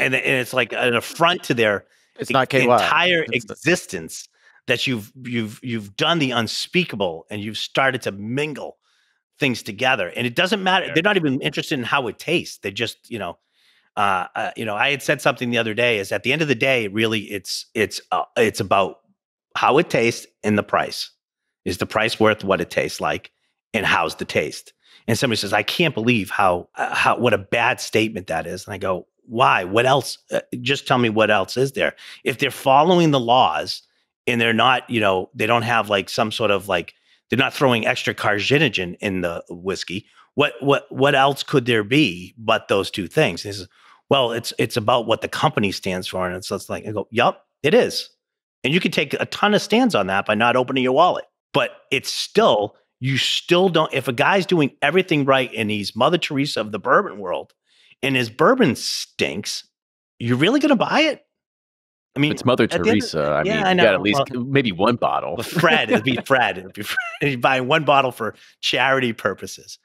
And, and it's like an affront to their it's e not entire it's existence that you've, you've, you've done the unspeakable and you've started to mingle things together. And it doesn't matter. They're not even interested in how it tastes. They just, you know, uh, uh, you know, I had said something the other day is at the end of the day, really it's, it's, uh, it's about how it tastes and the price. Is the price worth what it tastes like? And how's the taste? And somebody says, I can't believe how, uh, how, what a bad statement that is. And I go, why? What else? Uh, just tell me what else is there. If they're following the laws and they're not, you know, they don't have like some sort of like, they're not throwing extra carcinogen in the whiskey. What, what, what else could there be but those two things? He says, well, it's, it's about what the company stands for. And it's, it's like, I go, yup, it is. And you can take a ton of stands on that by not opening your wallet, but it's still, you still don't, if a guy's doing everything right and he's Mother Teresa of the bourbon world and his bourbon stinks, you're really going to buy it? I mean, it's Mother Teresa. The, I mean, yeah, I know. You got at least well, maybe one bottle. Fred, it'd be Fred. It'd be Fred. You'd buy one bottle for charity purposes.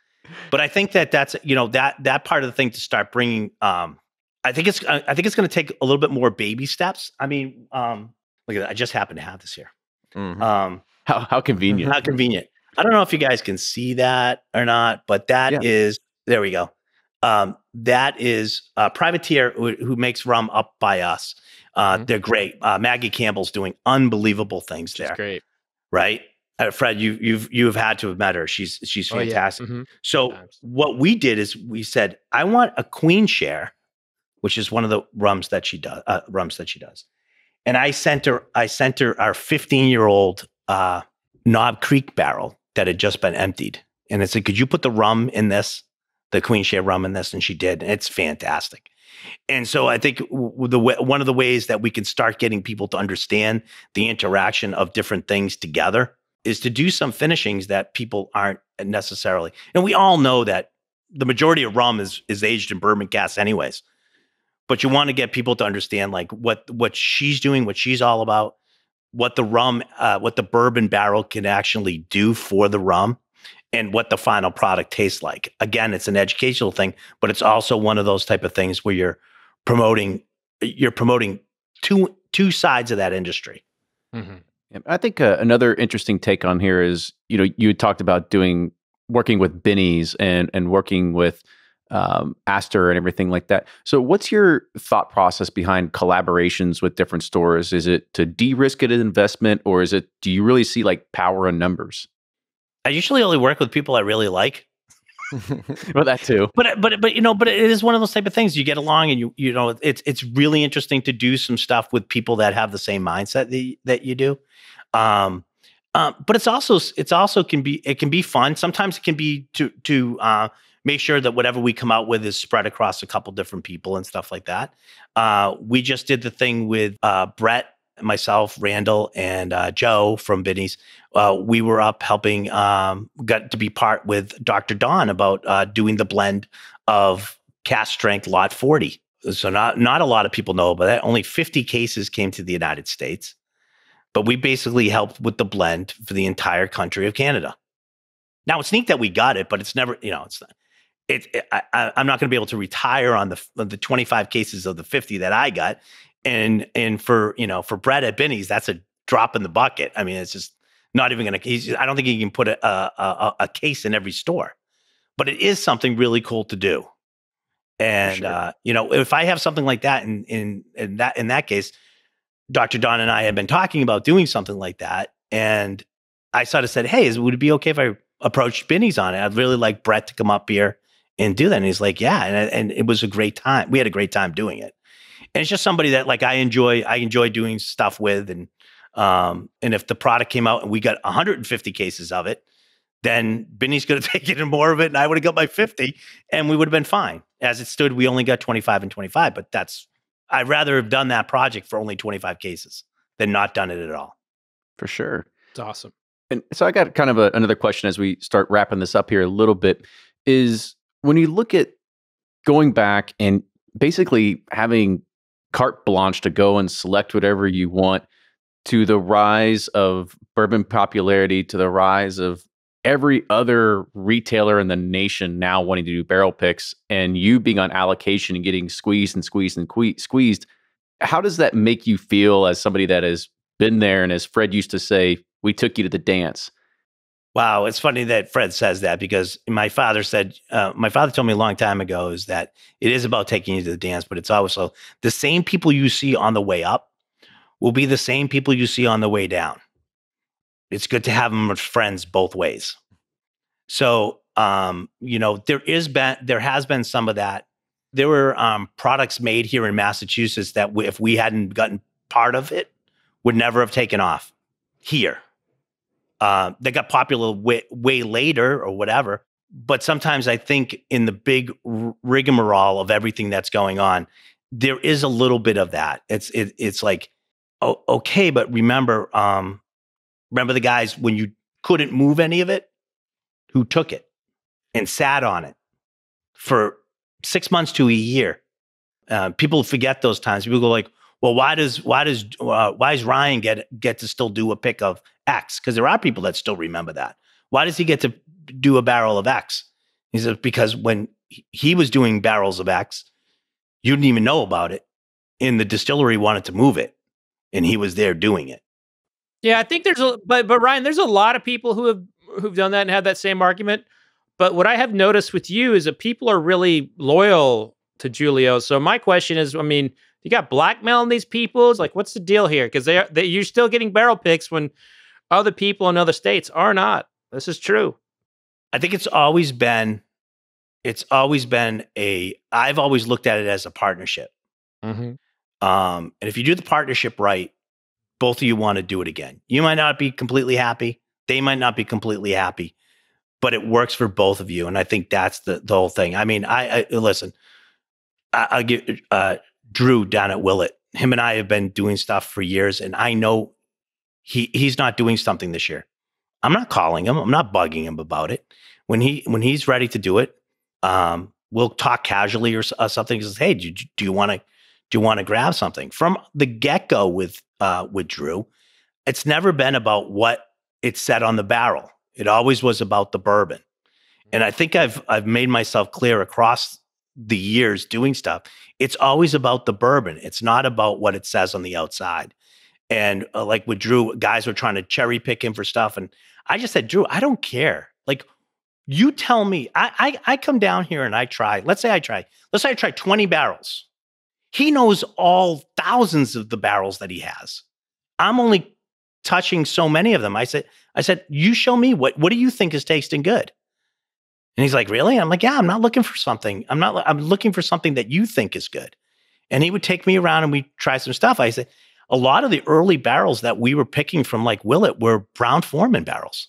But I think that that's, you know, that, that part of the thing to start bringing, um, I think it's, I think it's going to take a little bit more baby steps. I mean, um, look at that. I just happen to have this here. Mm-hmm. Um, how, how convenient, how convenient. I don't know if you guys can see that or not, but that yeah. is, there we go. Um, that is a privateer who, who makes rum up by us. Uh, mm-hmm. They're great. Uh, Maggie Campbell's doing unbelievable things there. She's great. Right. Uh, Fred, you, you've, you've had to have met her. She's, she's fantastic. Oh, yeah. Mm-hmm. So Sometimes. What we did is we said, I want a queen share, which is one of the rums that she does, uh, rums that she does. And I sent her, I sent her our fifteen year old, uh, Knob Creek barrel that had just been emptied. And I said, could you put the rum in this, the queen share rum in this? And she did. And it's fantastic. And so I think the way, one of the ways that we can start getting people to understand the interaction of different things together is to do some finishings that people aren't necessarily. And we all know that the majority of rum is is aged in bourbon casks anyways. But you want to get people to understand like what what she's doing, what she's all about, what the rum, uh, what the bourbon barrel can actually do for the rum, and what the final product tastes like. Again, it's an educational thing, but it's also one of those type of things where you're promoting, you're promoting two, two sides of that industry. Mm-hmm. Yeah, I think uh, another interesting take on here is, you know, you talked about doing, working with Binny's and, and working with um, Astor and everything like that. So what's your thought process behind collaborations with different stores? Is it to de-risk it an investment, or is it, do you really see like power in numbers? I usually only work with people I really like. Well, that too. But but but you know, but it is one of those type of things. You get along, and you you know, it's it's really interesting to do some stuff with people that have the same mindset that that you do. Um, um, but it's also it's also can be it can be fun. Sometimes it can be to to uh, make sure that whatever we come out with is spread across a couple different people and stuff like that. Uh, we just did the thing with uh, Brett, myself, Randall, and uh, Joe from Binny's. Uh, we were up helping, um, got to be part with Doctor Don about uh, doing the blend of cast strength lot forty. So not, not a lot of people know about that. Only fifty cases came to the United States, but we basically helped with the blend for the entire country of Canada. Now it's neat that we got it, but it's never, you know, it's not, it, it, I, I'm not going to be able to retire on the, the twenty-five cases of the fifty that I got. And, and for, you know, for Brett at Binny's, that's a drop in the bucket. I mean, it's just not even going to, I don't think you can put a, a, a case in every store, but it is something really cool to do. And, sure. uh, you know, if I have something like that in, in, in that, in that case, Doctor Don and I have been talking about doing something like that. And I sort of said, hey, is, would it be okay if I approached Binny's on it? I'd really like Brett to come up here and do that. And he's like, yeah. And, and it was a great time. We had a great time doing it. And it's just somebody that like I enjoy, I enjoy doing stuff with. And, um, and if the product came out and we got one hundred fifty cases of it, then Binny's going to take it and more of it. And I would have got my fifty and we would have been fine. As it stood, we only got twenty-five and twenty-five, but that's, I'd rather have done that project for only twenty-five cases than not done it at all. For sure. It's awesome. And so I got kind of a, another question as we start wrapping this up here a little bit is when you look at going back and basically having carte blanche to go and select whatever you want, to the rise of bourbon popularity, to the rise of every other retailer in the nation now wanting to do barrel picks, and you being on allocation and getting squeezed and squeezed and squeezed. How does that make you feel as somebody that has been there? And as Fred used to say, we took you to the dance. Wow. It's funny that Fred says that, because my father said, uh, my father told me a long time ago is that it is about taking you to the dance, but it's also the same people you see on the way up will be the same people you see on the way down. It's good to have them as friends both ways. So, um, you know, there is been, there has been some of that. there were um, products made here in Massachusetts that we, if we hadn't gotten part of it, would never have taken off here. Uh, they got popular way, way later or whatever. But sometimes I think in the big rigmarole of everything that's going on, there is a little bit of that. It's it, it's like, oh, okay, but remember, um, remember the guys when you couldn't move any of it, who took it and sat on it for six months to a year. Uh, people forget those times. People go like, well, why does why does uh, why does Ryan get get to still do a pick of X? Because there are people that still remember that. Why does he get to do a barrel of X? He said, because when he was doing barrels of X, you didn't even know about it. And the distillery wanted to move it. And he was there doing it. Yeah, I think there's a, but, but Ryan, there's a lot of people who have, who've done that and had that same argument. But what I have noticed with you is that people are really loyal to Julio. So my question is, I mean, you got blackmail on these people? It's like, what's the deal here? Because they, they, you're still getting barrel picks when other people in other states are not. This is true. I think it's always been, it's always been a, I've always looked at it as a partnership. Mm-hmm. Um, and if you do the partnership right, both of you want to do it again. You might not be completely happy. They might not be completely happy, but it works for both of you. And I think that's the, the whole thing. I mean, I, I listen, I, I'll give uh, Drew down at Willett. Him and I have been doing stuff for years, and I know he he's not doing something this year. I'm not calling him. I'm not bugging him about it. When he when he's ready to do it, um, we'll talk casually or, or something. He says, "Hey, do do you want to do you want to grab something?" From the get go with uh, with Drew, it's never been about what it said on the barrel. It always was about the bourbon, and I think I've I've made myself clear across the years doing stuff. It's always about the bourbon. It's not about what it says on the outside. And uh, like with Drew, guys were trying to cherry pick him for stuff. And I just said, Drew, I don't care. Like, you tell me. I, I I come down here and I try. Let's say I try. Let's say I try twenty barrels. He knows all thousands of the barrels that he has. I'm only touching so many of them. I said, I said, you show me what, what do you think is tasting good? And he's like, really? I'm like, yeah, I'm not looking for something. I'm not, I'm looking for something that you think is good. And he would take me around and we try some stuff. I said, a lot of the early barrels that we were picking from like Willett were Brown-Forman barrels.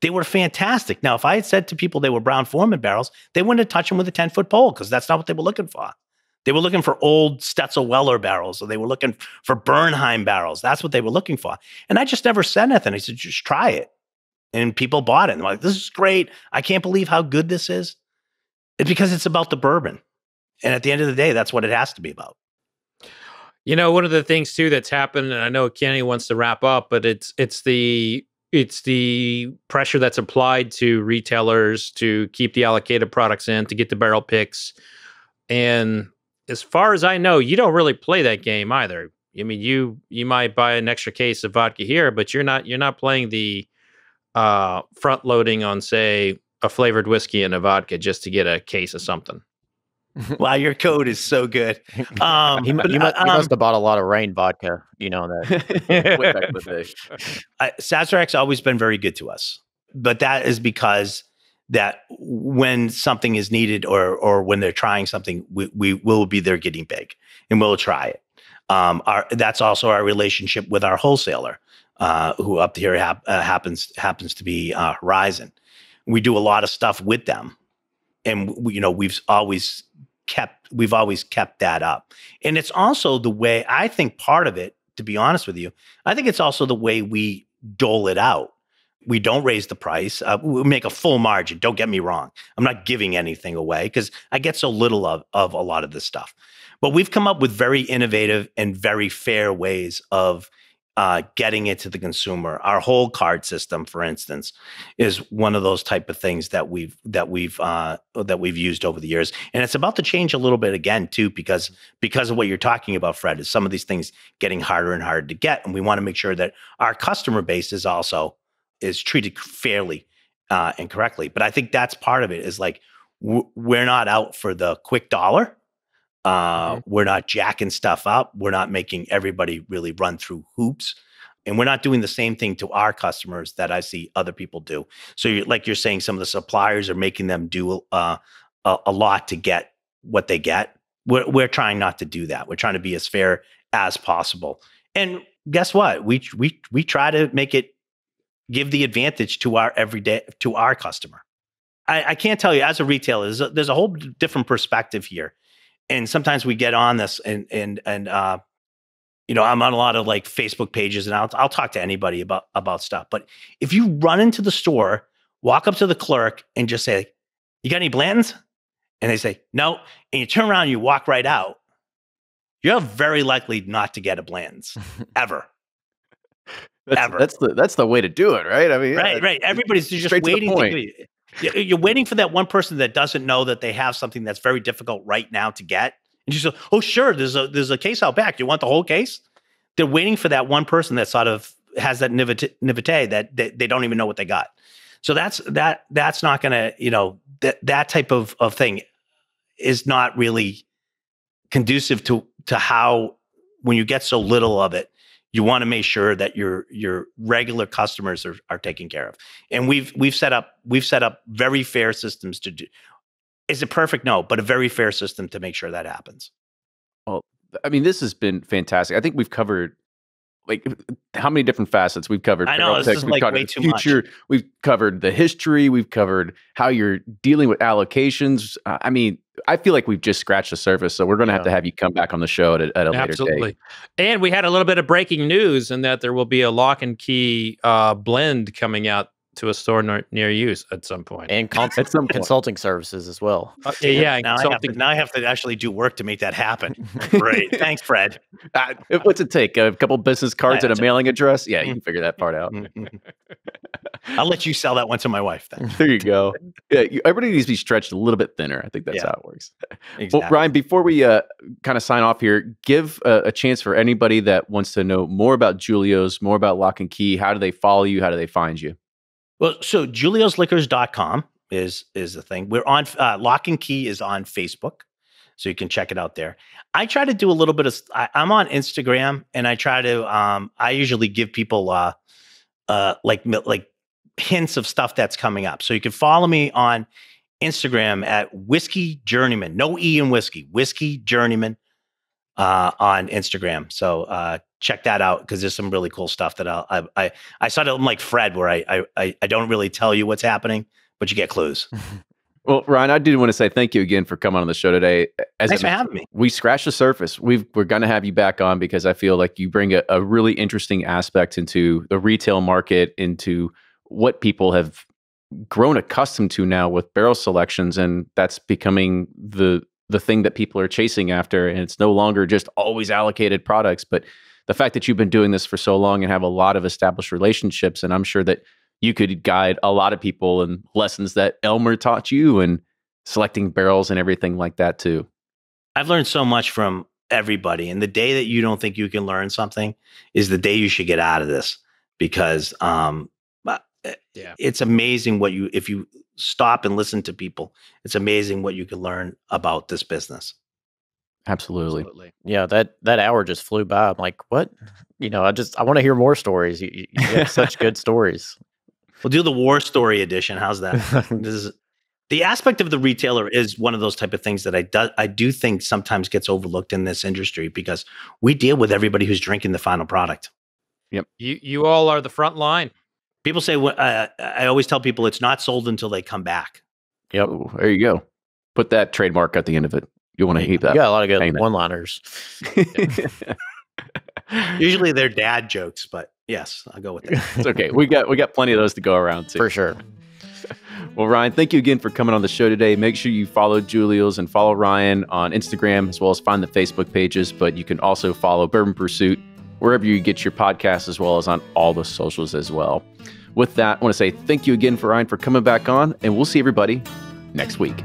They were fantastic. Now, if I had said to people they were Brown-Forman barrels, they wouldn't have touched them with a ten-foot pole because that's not what they were looking for. They were looking for old Stitzel-Weller barrels, or they were looking for Bernheim barrels. That's what they were looking for. And I just never said anything. I said, just try it. And people bought it. And they're like, this is great. I can't believe how good this is. It's because it's about the bourbon. And at the end of the day, that's what it has to be about. You know, one of the things too that's happened, and I know Kenny wants to wrap up, but it's it's the it's the pressure that's applied to retailers to keep the allocated products in, to get the barrel picks. And as far as I know, you don't really play that game either. I mean, you you might buy an extra case of vodka here, but you're not you're not playing the uh, front loading on, say, a flavored whiskey and a vodka just to get a case of something. Wow, your code is so good. Um, he, but, he, must, um, he must have bought a lot of Reign vodka, you know. That uh, Sazerac's always been very good to us, but that is because that when something is needed or or when they're trying something, we, we will be there getting big, and we'll try it. Um, our that's also our relationship with our wholesaler, uh, who up here hap uh, happens happens to be uh, Horizon. We do a lot of stuff with them, and we, you know we've always. kept we've always kept that up. And it's also the way, I think part of it, to be honest with you, I think it's also the way we dole it out. We don't raise the price. Uh, we make a full margin. Don't get me wrong. I'm not giving anything away because I get so little of, of a lot of this stuff. But we've come up with very innovative and very fair ways of uh, getting it to the consumer. Our whole card system, for instance, is one of those type of things that we've that we've uh, that we've used over the years, and it's about to change a little bit again too, because because of what you're talking about, Fred, is some of these things getting harder and harder to get, and we want to make sure that our customer base is also is treated fairly uh, and correctly. But I think that's part of it is like w we're not out for the quick dollar. Uh, mm-hmm. We're not jacking stuff up. We're not making everybody really run through hoops. And we're not doing the same thing to our customers that I see other people do. So you're, like you're saying, some of the suppliers are making them do uh, a, a lot to get what they get. We're, we're trying not to do that. We're trying to be as fair as possible. And guess what? We, we, we try to make it, give the advantage to our everyday, to our customer. I, I can't tell you as a retailer, there's a, there's a whole different perspective here. And sometimes we get on this and, and, and, uh, you know, I'm on a lot of like Facebook pages and I'll, I'll talk to anybody about, about stuff. But if you run into the store, walk up to the clerk and just say, you got any Blanton's? And they say, no. And you turn around and you walk right out. You're very likely not to get a Blanton's ever. that's, ever. That's the, that's the way to do it, right? I mean, right, yeah, right. Everybody's just waiting. To to, you're waiting for that one person that doesn't know that they have something that's very difficult right now to get. And you say, oh, sure, there's a, there's a case out back. You want the whole case? They're waiting for that one person that sort of has that naivete, naivete that they, they don't even know what they got. So that's, that, that's not going to, you know, that, that type of, of thing is not really conducive to, to how, when you get so little of it, you want to make sure that your, your regular customers are, are taken care of. And we've, we've set up, we've set up very fair systems to do. Is it perfect? No, but a very fair system to make sure that happens. Well, I mean, this has been fantastic. I think we've covered like how many different facets we've covered. I know, this is like way too much. We've covered the history. We've covered how you're dealing with allocations. Uh, I mean, I feel like we've just scratched the surface. So we're going to yeah. have to have you come back on the show at, at a Absolutely. later date. And we had a little bit of breaking news in that there will be a Lock and Key uh, blend coming out to a store near, near you at some point. And cons at some consulting point. services as well. Uh, yeah. yeah now, I have to, now I have to actually do work to make that happen. Great. Thanks, Fred. Uh, what's it take? A couple business cards and a mailing address? Yeah, you can figure that part out. I'll let you sell that one to my wife then. There you go. Yeah, you, everybody needs to be stretched a little bit thinner. I think that's yeah. how it works. Exactly. Well, Ryan, before we uh, kind of sign off here, give uh, a chance for anybody that wants to know more about Julio's, more about Lock and Key. How do they follow you? How do they find you? Well, so Julio's Liquors dot com is, is the thing. We're on, uh, Lock and Key is on Facebook, so you can check it out there. I try to do a little bit of, I, I'm on Instagram, and I try to, um, I usually give people uh, uh, like, like hints of stuff that's coming up. So you can follow me on Instagram at Whiskey Journeyman, no E in whiskey, Whiskey Journeyman uh, on Instagram. So, uh, check that out, because there's some really cool stuff that I'll, I I I sort of like Fred, where I I I don't really tell you what's happening, but you get clues. Well, Ryan, I do want to say thank you again for coming on the show today. As Thanks for having me. We scratched the surface. We've, we're going to have you back on, because I feel like you bring a, a really interesting aspect into the retail market, into what people have grown accustomed to now with barrel selections, and that's becoming the the thing that people are chasing after, and it's no longer just always allocated products, but the fact that you've been doing this for so long and have a lot of established relationships, and I'm sure that you could guide a lot of people and lessons that Elmer taught you and selecting barrels and everything like that too. I've learned so much from everybody, and the day that you don't think you can learn something is the day you should get out of this, because um, yeah. it's amazing what you, if you stop and listen to people, it's amazing what you can learn about this business. Absolutely. Absolutely. Yeah, that that hour just flew by. I'm like, what? You know, I just I want to hear more stories. You, you have such good stories. We'll do the war story edition. How's that? This is, the aspect of the retailer is one of those type of things that I do I do think sometimes gets overlooked in this industry, because we deal with everybody who's drinking the final product. Yep. You you all are the front line. People say uh, I always tell people it's not sold until they come back. Yep. Ooh, there you go. Put that trademark at the end of it. You want to keep that. Yeah, a lot of good one-liners. Usually they're dad jokes, but yes, I'll go with that. It's okay. We got we got plenty of those to go around too. For sure. Well, Ryan, thank you again for coming on the show today. Make sure you follow Julio's and follow Ryan on Instagram, as well as find the Facebook pages, but you can also follow Bourbon Pursuit wherever you get your podcasts, as well as on all the socials as well. With that, I want to say thank you again for Ryan for coming back on, and we'll see everybody next week.